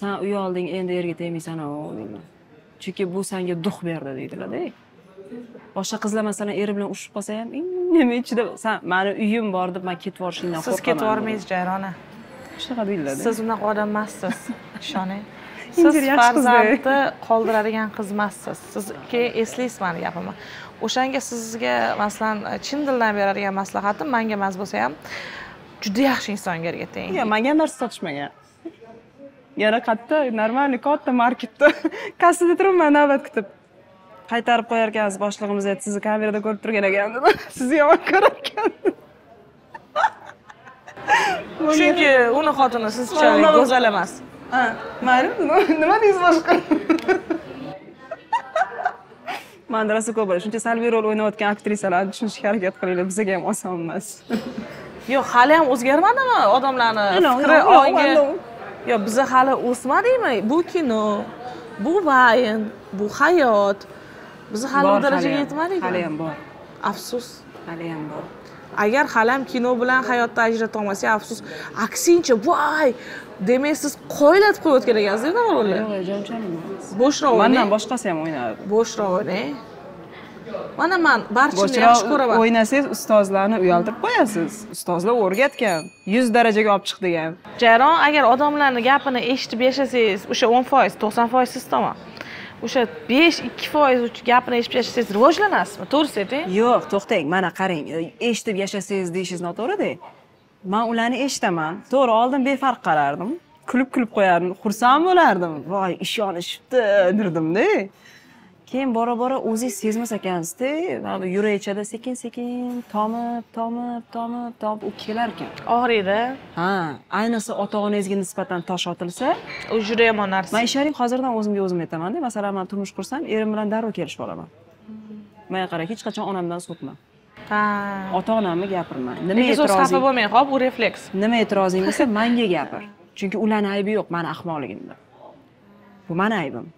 Sen uy olding, endi erga tegmaysan, o'g'ling. Chunki bu senga duh berdi deydilar-da. Boshqa qizlar masalan eri bilan urushib qolsa ham, nima ichida sen meni uyim bor deb men ketib borishingdan qo'rqaman. Siz ketib bormaysiz Jayrona. Shunaqa deyiladi. Siz unaqa odam emassiz, ishoning. Siz farzandni qoldiradigan qiz emassiz. Siz keyin eslaysiz meni gapimni. O'shanga sizga masalan chin dildan beradigan maslahatim, menga emas bo'lsa ham juda yaxshi insonga ergating. Yo'q, menga narsa sotishmagan. Yana qatta, normalniy katta marketda kassada turibman navbat kutib. Qaytarib qo'yar ekansiz boshlig'imiz aytdi, sizni kamerada ko'rib turgan ekan dedi. Sizni yomon ko'rar ekan. Chunki uni xotini sizcha go'zal emas. Ha, ma'lum, nima deysiz boshqa? Mandrasa ko'p bo'lar. Shuncha salbiy rol o'ynayotgan aktrisalarni tushunishga harakat qilinglar, bizga ham oson emas. Yo'q, hali ham o'zgarmadimi odamlarni fikri ongi? Yo'q, biz hali o'smadikmi? Bu kino, bu vayn, bu hayot. Biz hali bu darajaga yetmadik. Hali ham bor. Afsus, hali ham bor. Agar hali ham kino bilan hayotni ajrata olmasak, afsus. Aksincha, voy, demak siz qo'ylatib qo'yotgan ekansiz-da rolni. Yo'q, jonchaman. Bo'shroq o'ynang. Mendan boshqasi ham o'ynadi. Bo'shroq o'ynang. Mana men barchini yaxshi ko'raman. O'ynasangiz ustozlarni uyaltirib qo'yasiz. Ustozlar o'rgatgan, yuz darajaga olib chiq degan. Jayron, agar odamlarning gapini eshitib yashasangiz, o'sha o'n foiz, to'qson foiz siz tomon. O'sha besh ikki foiz uch gapini eshitib yashasangiz rivojlanasizmi? To'g'risi-ku? Yo'q, to'xtang, mana qarang, eshitib yashasangiz deyishingiz noto'g'ri-da. Men ularni eshitaman. To'g'ri, oldin befarq qarardim. Kulib-kulib qo'yardim, xursand bo'lardim. Voy, ishonishibdi derdim-da. Keyin bora-bora o'zingiz sezmas ekansiz-da, mana yurak ichida sekin-sekin tomib, tomib, tomib, tomib u kelar ekan. Oxirida. Ha, aynisi ota-onangizga nisbatan tosh otilsa, u juda yomon narsa. Men isharim hozirdan o'zimga o'zim aytaman-da, masalan, men turmush qursam, erim bilan darrov kelishib olaman. Men qara, hech qachon onamdan so'kma. Ha, ota-onamga gapirma. Nima e'tirozing? Xafa bo'lmang, xo'p, bu refleks. Nima e'tirozing bo'lsa, menga gapir. Chunki ularning aybi yo'q, meni ahmoqligimda. Bu meni aybim.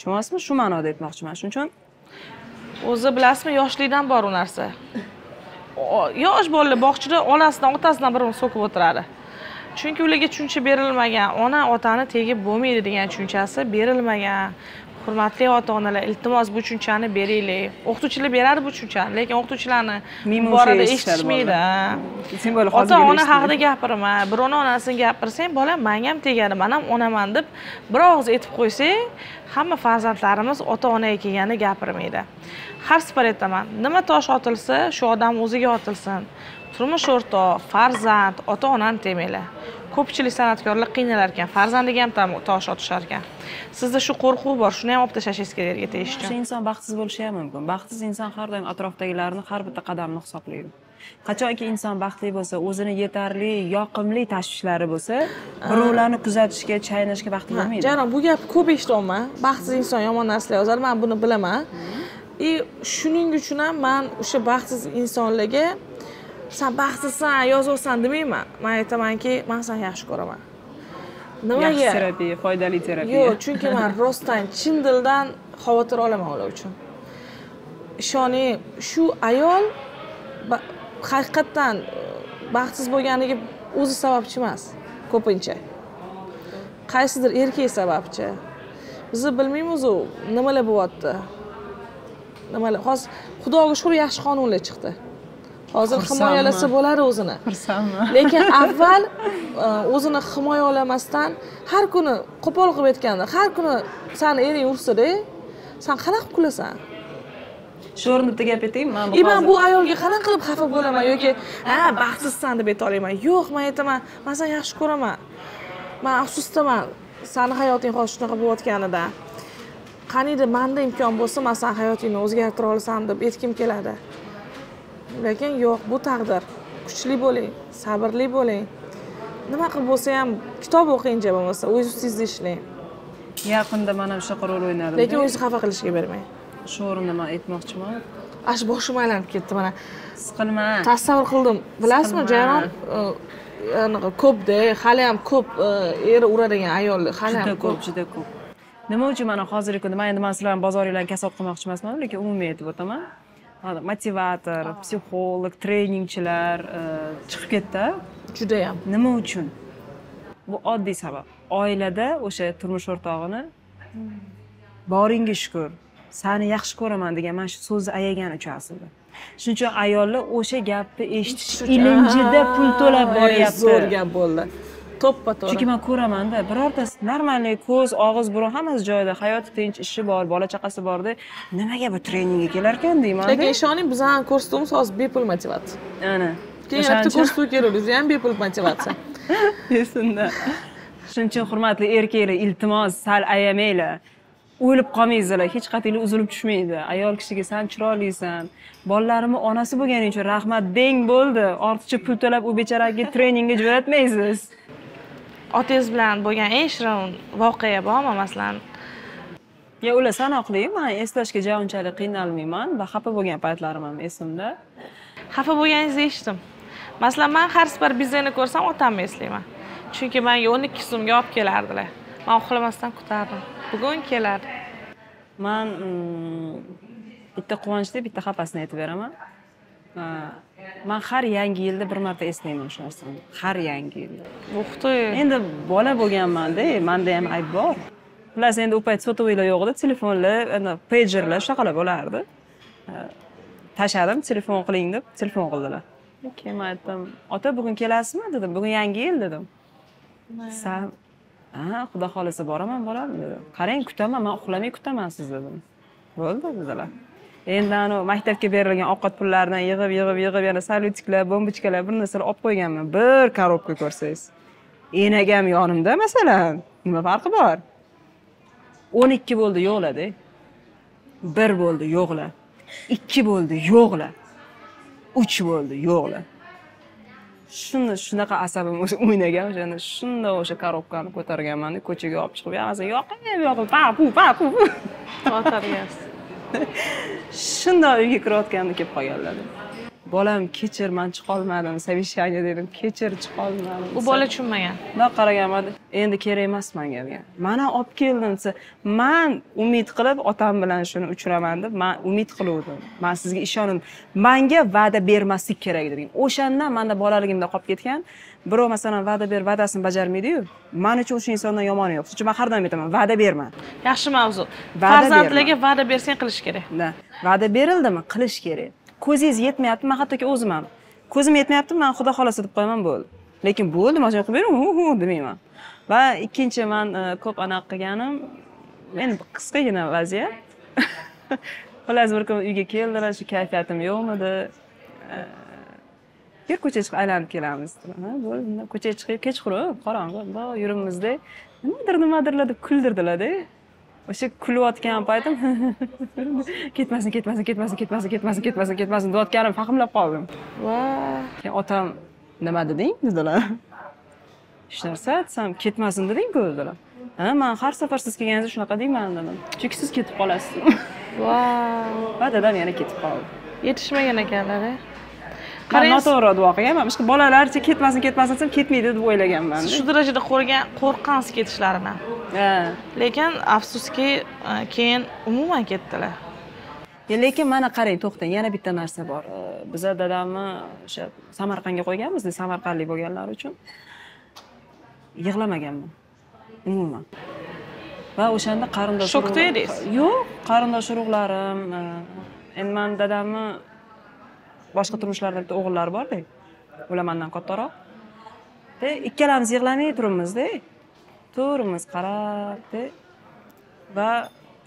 Tushunasizmi? Shu ma'noda aytmoqchiman. Shuning uchun o'zi bilasizmi, yoshlikdan bor u narsa. Yosh bolalar bog'chada onasidan, otasidan birini so'kib o'tiradi. Chunki ularga tushuncha berilmagan, ona otani tegib bo'lmaydi degan tushunchasi berilmagan. Hurmatli ota-onalar, iltimos bu tushunchani beringlar. O'qituvchilar beradi bu tushunchani, lekin o'qituvchilarni borada eshitishmaydi. Ota-ona haqida gapirma, birovning onasini gapirsang, bola menga ham tegadi, men ham onaman deb bir og'iz aytib qo'ysang, hamma farzandlarimiz ota-onaga kelganda gapirmaydi. Har safar aytaman, nima tosh otilsa, shu odam o'ziga otilsin. Turmush o'rtoq, farzand, ota-onani temanglar. Ko'pchilik san'atkorlar qiynalar ekan, farzandiga ham tosh otishar ekan. Sizda shu qo'rquv bor, shuni ham olib tashlashingiz kerak edi eshitdim. Shu inson baxtsiz bo'lishi ham mumkin. Baxtsiz inson har doim atrofdagilarni har bitta qadamini hisoblaydi. Qachonki inson baxtli bo'lsa, o'zini yetarli, yoqimli tashvishlari bo'lsa, birovlarni kuzatishga, chaynashga vaqti bo'lmaydi. Janob, bu gap ko'p eshityapman. Baxtsiz inson yomon narsalar yozadi, men buni bilaman. I shuning uchun ham men o'sha baxtsiz insonlarga sen baxtsizsan, yozolsan demayman. Men aytamanki, men seni yaxshi ko'raman. Nimaga? Yaxshi terapiya, foydali terapiya. Yo'q, chunki men rostdan, chin dildan xavotir olaman ular uchun. Ishoning, shu ayol haqiqatan baxtsiz bo'lganiga o'zi sababchi emas, ko'pincha. Qaysidir erkak sababchi. Biz bilmaymiz u nimalar bo'lyapti. Nimalar, hozir Xudoga shukr, yaxshi qonunlar chiqdi. Hozir himoyalasa bo'lar o'zini. Lekin avval o'zini himoya olamasdan har kuni qo'pol qilib aytganda, har kuni seni ering ursa-da, sen qanaqa kulasan? Shu o'rinda gap aytaymi? Men bu hozir bu ayolga qanaqa qilib xafa bo'laman yoki ha, baxtsizsan deb ayta olaman. Yo'q, men aytaman, men seni yaxshi ko'raman. Men afsusdaman, seni hayoting hozir shunaqa bo'layotganidan. Qaniydi menda imkon bo'lsa, men seni hayotingni o'zgartira olsam deb aytkim keladi. Lekin yo'q, bu taqdir. Kuchli bo'ling, sabrli bo'ling. Nima qilib bo'lsa ham kitob o'qing, javob bo'lmasa o'z ustingizda ishlang. Yaqinda men ham o'sha qaror o'ynadim. Lekin o'zingizni xafa qilishga bermang. Shu o'rinda men aytmoqchiman. Ash boshim aylanib ketdi mana. Siz qilma. Tasavvur qildim. Bilasizmi, Jayron ko'pda, hali ham ko'p eri uradigan ayollar, hali ham ko'p, juda ko'p. Nima uchun mana hozirgi kunda men endi men sizlarni bozoringlarni kasod qilmoqchi emasman, lekin umumiy aytib o'taman. Motivator, psixolog, treningchilar chiqib ketdi. Juda ham. Nima uchun? Bu oddiy sabab. Oilada o'sha turmush o'rtog'ini boringa shukr, seni yaxshi ko'raman degan mana shu so'zni ayagan uchun aslida. Shuning uchun ayollar o'sha gapni eshitish ilinjida pul to'lab boryapti. Zo'r gap bo'ldi. To'ppa-to'g'ri. Chunki men ko'raman-da, birortasi normalniy ko'z, og'iz, burun hammasi joyida, hayoti tinch, ishi bor, bola-chaqasi bor-da, nimaga bu treningga kelar ekan deyman-da. Lekin ishoning, biz ham ko'rsatuvimiz hozir bepul motivatsiya. Ana. Keyin hatto ko'rsatuv kerak, biz ham bepul motivatsiya. Esimda. Shuning uchun hurmatli erkaklar, iltimos, sal ayamanglar. O'lib qolmaysizlar, hech qat'iylik uzilib tushmaydi. Ayol kishiga sen chiroylisan. Bolalarimning onasi bo'lganing uchun rahmat deng bo'ldi. Ortiqcha pul to'lab u bechoraga treningga jo'natmaysiz. Otangiz bilan bo'lgan eng shirin voqea bormi masalan? Ya ular sanoqli, men eslashga javonchalik qiynalmayman va xafa bo'lgan paytlarim ham esimda. Xafa bo'lganingizni eshitdim. Masalan, men har safar bizeni ko'rsam otamni eslayman. Chunki menga o'n ikki so'mga olib kelardilar. Men uxlamasdan kutardim. Bugun keladi. Men bitta quvonchli, bitta xafasini aytib beraman. Men har yangi yilda bir marta eslayman shu narsani. Har yangi yilda. O'qituvchi. Endi bola bo'lganman-da, menda ham ayb bor. Bilhassa endi u payt sotuviylar yo'q edi, telefonlar, pagerlar shaqalab olardi. Tashladim, telefon qiling deb, telefon qildilar. Keyin aytdim, "Ota, bugun kelasizmi?" dedim. "Bugun yangi yil" dedim. "Sen, ha, xudo xolasa boraman, boraman" dedim. "Qarang, kutaman, men uxlamay kutaman siz" dedim. Bo'ldi dedilar. Endi ana maktabga berilgan ovqat pullaridan yig'ib, yig'ib, yig'ib yana salyutiklar, bombochkalar, bir narsalar olib qo'yganman. Bir karobka ko'rsangiz. Enagam yonimda, masalan, nima farqi bor? o'n ikki bo'ldi, yo'qladi. bir bo'ldi, yo'qla. ikki bo'ldi, yo'qla. uch bo'ldi, yo'qla. Shunda shunaqa asabim o'ynagan, o'shani shunda o'sha karobkani ko'targanman-da, ko'chaga olib chiqib, "Ya'ni yo'qib, yo'qib, pa, pu, pa, pu." To'targansiz. Shunda uyga kirayotganimda kelib qolganlar. "Bolam, kechir, men chiqa olmadim, savishanga" dedim. "Kechir, chiqa olmadim." U bola tushunmagan. Nima qaraganmadi. "Endi kerak emas menga" degan. "Mana olib keldim" desa, "Men umid qilib otam bilan shuni uchraman deb, men umid qiluvdim. Men sizga ishonim. Menga va'da bermaslik kerak" degan. O'shandan menda bolaligimda qolib ketgan, birov masalan va'da ber, va'dasini bajarmaydi-yu. Men uchun o'sha insondan yomoni yo'q. Chunki men har doim aytaman, va'da berma. Yaxshi mavzu. Farzandlarga va'da bersang qilish kerak. Va'da berildimi, qilish kerak. Ko'zingiz yetmayapti, men hattoki o'zim ham. Ko'zim yetmayapti, men xudo xolasa deb qo'yaman, bo'ldi. Lekin bo'ldi, mana shunday qilib bering, hu hu demayman. Va ikkinchi men ko'p aniq qilganim, men qisqagina vaziyat. Xullas bir kun uyga keldilar, shu kayfiyatim yo'qmidi. Bir ko'cha chiqib aylanib kelamiz. Ha, bo'ldi, ko'chaga chiqib kechqurib, qorong'i, bo yurimizda nimadir nimadirlar deb kuldirdilar-da. O'sha kulayotgan paytim ketmasin, ketmasin, ketmasin, ketmasin, ketmasin, ketmasin, ketmasin deyotganim fahmlab qoldim. Va, keyin otam "Nima deding?" dedilar. "Hech narsa aytsam, ketmasin deding-ku" dedilar. "Ha, men har safar siz kelganingizda shunaqa deyman" dedim. "Chunki siz ketib qolasiz." Va, va dadam yana ketib qoldi. Yetishmagan ekanlar-a? Qarang, noto'g'ri voqea. Men boshqa bolalarcha ketmasin, ketmasin desam ketmaydi deb o'ylaganman. Shu darajada qo'rgan, qo'rqansiz ketishlaridan. Lekin afsuski keyin umuman ketdilar. Lekin mana qarang, to'xtang, yana bitta narsa bor. Biza dadamni o'sha Samarqandga qo'yganmiz, Samarqandlik bo'lganlar uchun yig'lamaganman. Umuman. Va o'shanda qarindosh urug'larim, yo'q, qarindosh urug'larim, endi men dadamni boshqa turmushlarda bitta o'g'illar bor-da. Ular mendan kattaroq. De, ikkalamiz yig'lamay turibmiz-da. Turimiz qarab-da va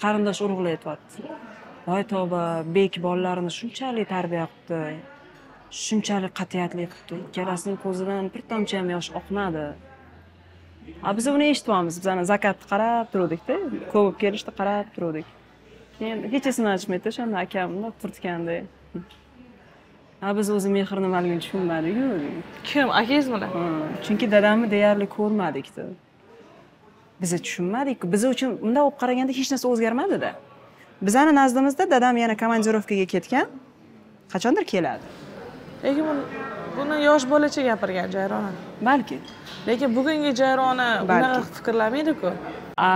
qarindosh urug'lar aytibdi. "Voy to'ba, bek bolalarini shunchalik tarbiya qildi. Shunchalik qat'iyatli qildi. Ikkalasining ko'zidan bir tomchi ham yosh oqmadi." A biz buni eshitamiz. Biz ana zakatni qarab turdik-da. Ko'p kelishdi, qarab turdik. Keyin hech esini ochmaydi, o'shanda akamni turtganda. "Ha, biz o'zi mehr nimaligini tushunmadik-ku." "Kim, akangizmi?" "Ha, chunki dadamni deyarli ko'rmadik-da. Biz tushunmadik-ku. Biz uchun bunday olib qaraganda hech narsa o'zgarmadi-da. Bizani nazdimizda dadam yana komandirovkaga ketgan, qachondir keladi." Lekin buni yosh bolacha gapirgan Jayron ona. Balki. Lekin bugungi Jayron ona unaqa fikrlamaydi-ku. A,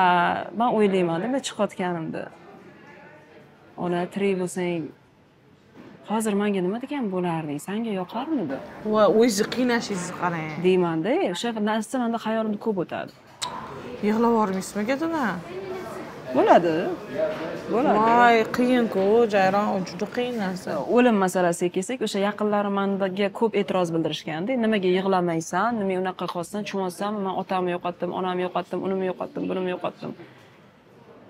men o'ylayman-da, chiqotganimda. "Ona, tirik bo'lsang, hozir menga nima degan bo'larding? Senga yoqarmidi?" "Va o'zingizni qiynashingizni qarang" deyman-da. O'sha narsa menda xayolimda ko'p o'tadi. Yig'lab yormaysizmi ketona? Bo'ladi. Bo'ladi. Voy, qiyin-ku, Jayron, juda qiyin narsa. O'lim masalasiga kelsak, o'sha yaqinlarim menga ko'p e'tiroz bildirishganda, "Nimaga yig'lamaysan? Nima unaqa qolsan, tushunmaysanmi? Men otamni yo'qotdim, onamni yo'qotdim, unimni yo'qotdim, bunimni yo'qotdim."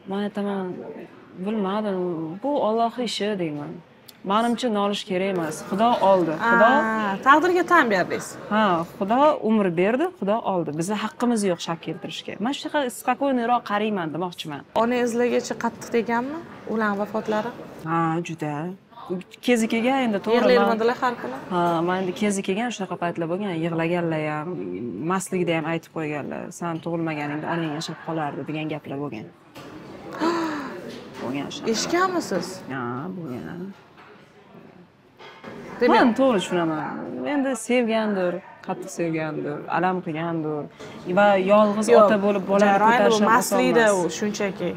Men aytaman, "Bilmadim, bu Allohning ishi" deyman. "Menimcha nolish kerak emas. Xudo oldi. Xudo taqdirga tan berdingiz. Ha, Xudo umr berdi, Xudo oldi. Bizning haqqimiz yo'q shak keltirishga." Men shu yerga spokoyniroq qarayman demoqchiman. Onangizlargacha qattiq deganmi? Ularning vafotlari? Ha, juda. Kezi kelgan endi to'g'ri. Yig'ladilar har kuni. Ha, men endi kezi kelgan shunaqa paytlar bo'lgan, yig'laganlar ham, mastlikda ham aytib qo'yganlar. "Sen tug'ilmaganingda onang yashab qolardi" degan gaplar bo'lgan. Bo'lgan shu. Eshitganmisiz? Ha, bo'lgan. Men to'g'ri tushunaman. Endi sevgandir, qattiq sevgandir, alam qilgandir. Va yolg'iz ota bo'lib bolani ko'tarishni maslida u shunchaki.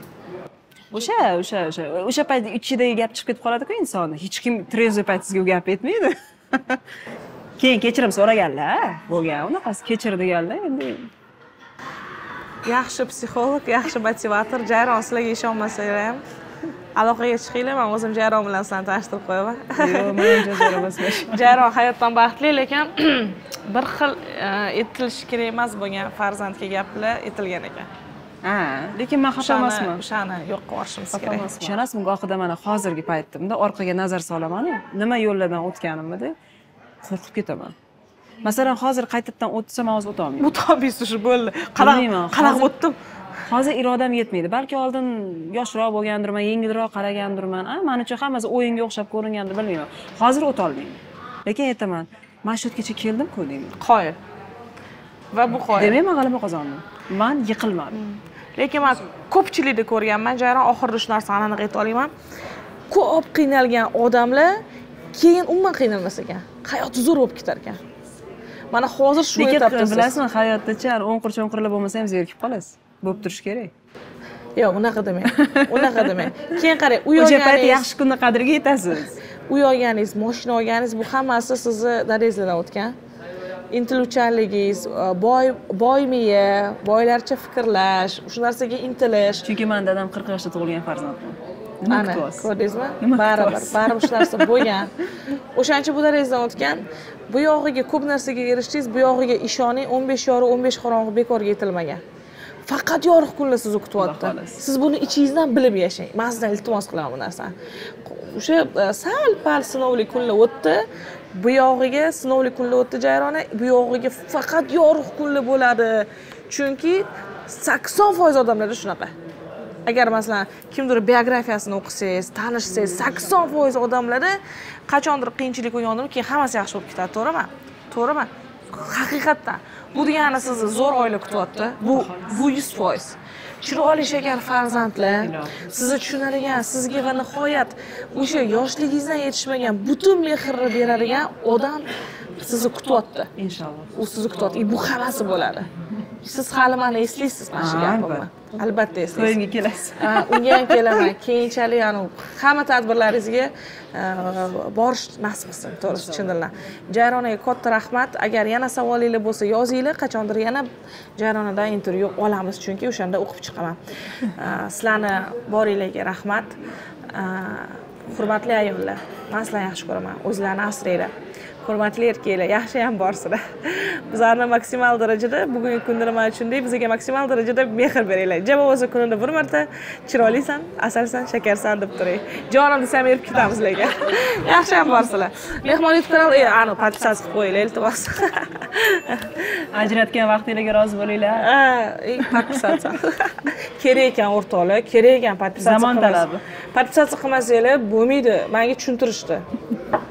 O'sha, o'sha, o'sha. O'sha paytda ichidagi gap chiqib ketib qoladi-ku insonni. Hech kim trezoy payt sizga gap aytmaydi. Keyin kechirim so'raganlar, bo'lgan. Unaqasi kechir deganlar endi. yaxshi psixolog, yaxshi motivator. Jayron, sizlarga ishonmasangiz ham aloqaga chiqinglar, men o'zim Jayron bilan sizlarni tanishtirib qo'yaman. Yo'q, men Jayron emas. Jayron hayotdan baxtli, lekin bir xil aytilishi kerak emas bo'lgan farzandga gaplar aytilgan ekan. Ha, lekin men xafa emasman. O'shani yo'q qilishimiz kerak. Ishonasizmi, go'xida mana hozirgi paytdimda orqaga nazar solaman-ku, nima yo'llardan o'tganimni qo'rqib ketaman. Masalan, hozir qaytadan o'tsam, hozir o'ta olmayman. O'ta olmaysiz, shu bo'ldi. Qarang, o'tdim. Hozir irodam yetmaydi. Balki oldin yoshroq bo'lgandirman, yengilroq qaragandirman. A, men uchun hammasi o'yinga o'xshab ko'ringandir, bilmayman. Hozir o'ta olmayman. Lekin aytaman, marshrutgacha keldim-ku deyman. Qoyil. Va bu qoyil. Demak, men g'alaba qozondim. Men yiqilmadim. Lekin men ko'pchilikni ko'rganman, Jayron, oxirida shu narsani aniq ayta olaman. Ko'p qiynalgan odamlar keyin umuman qiynalmas ekan. Hayot zo'r bo'lib ketar ekan. Mana hozir shu etapdasiz. Bilasizmi, hayotda-cha o'nqir-cho'nqirlar bo'lmasa ham zerikib qolasiz. Bo'lib turish kerak. Yo'q, unaqa demang. Unaqa demang. Keyin qarang, u yo'lganingiz yaxshi kunning qadriga yetasiz. U yo'lganingiz, mashina olganingiz, bu hammasi sizni darajaladan o'tgan. Intiluvchanligingiz, boy boy miya, boylarcha fikrlash, shu narsaga intilish. Chunki men dadam qirq yoshda tug'ilgan farzandman. Ana, ko'rdingizmi? Baribir, baribir shu narsa bo'lgan. O'shancha bu darajadan o'tgan. Bu yog'iga ko'p narsaga erishdingiz, bu yog'iga ishoning, o'n besh yorug', o'n besh qorong'i bekorga yetilmagan. Faqat yorug' kunlar sizni kutyapti. Siz buni ichingizdan bilib yashang. Men sizdan iltimos qilaman bu narsani. O'sha sal pal sinovli kunlar o'tdi. Bu yog'iga sinovli kunlar o'tdi Jayrona, bu yog'iga faqat yorug' kunlar bo'ladi. Chunki sakson foiz odamlarda shunaqa. Agar masalan kimdir biografiyasini o'qisangiz, tanishsangiz, sakson foiz odamlarda qachondir qiyinchilik bo'lgandir, keyin hammasi yaxshi bo'lib ketadi, to'g'rimi? To'g'rimi? Haqiqatan. Bu degani sizni zo'r oila kutyapti. Bu bu yuz foiz. Chiroyli shakar farzandlar, sizni tushunadigan, sizga va nihoyat o'sha yoshligingizdan yetishmagan butun mehrni beradigan odam sizni kutyapti. Inshaalloh. U sizni kutyapti. Bu hammasi bo'ladi. Siz hali meni eslaysiz, mana shu gapimni. Albatta eslaysiz. To'yimga kelasiz. Ha, unga ham kelaman. Keyinchalik anu hamma tadbirlaringizga borish nasib qilsin, to'g'risi chindan. Jayronaga katta rahmat. Agar yana savolinglar bo'lsa, yozinglar. Qachondir yana Jayronadan intervyu olamiz, chunki o'shanda o'qib chiqaman. Sizlarni boringlarga rahmat. Hurmatli ayollar, men sizlarni yaxshi ko'raman. O'zlaringizni asranglar. Hurmatli erkaklar, yaxshi ham borsizlar. Bizlarni maksimal darajada bugungi kunda nima uchunday bizga maksimal darajada mehr beringlar. Ja bo'lmasa kunida bir marta chiroylisan, asalsan, shakarsan deb turing. Jonim desam erib ketamiz sizlarga. Yaxshi ham borsizlar. Mehmonlik kanal, e, ana podpis qilib qo'yinglar, iltimos. Ajratgan vaqtingizga rozi bo'linglar. Ha, podpis qilsam. Kerak ekan o'rtoqlar, kerak ekan podpis. Zamon talabi. Podpis qilmasanglar bo'lmaydi, menga tushuntirishdi.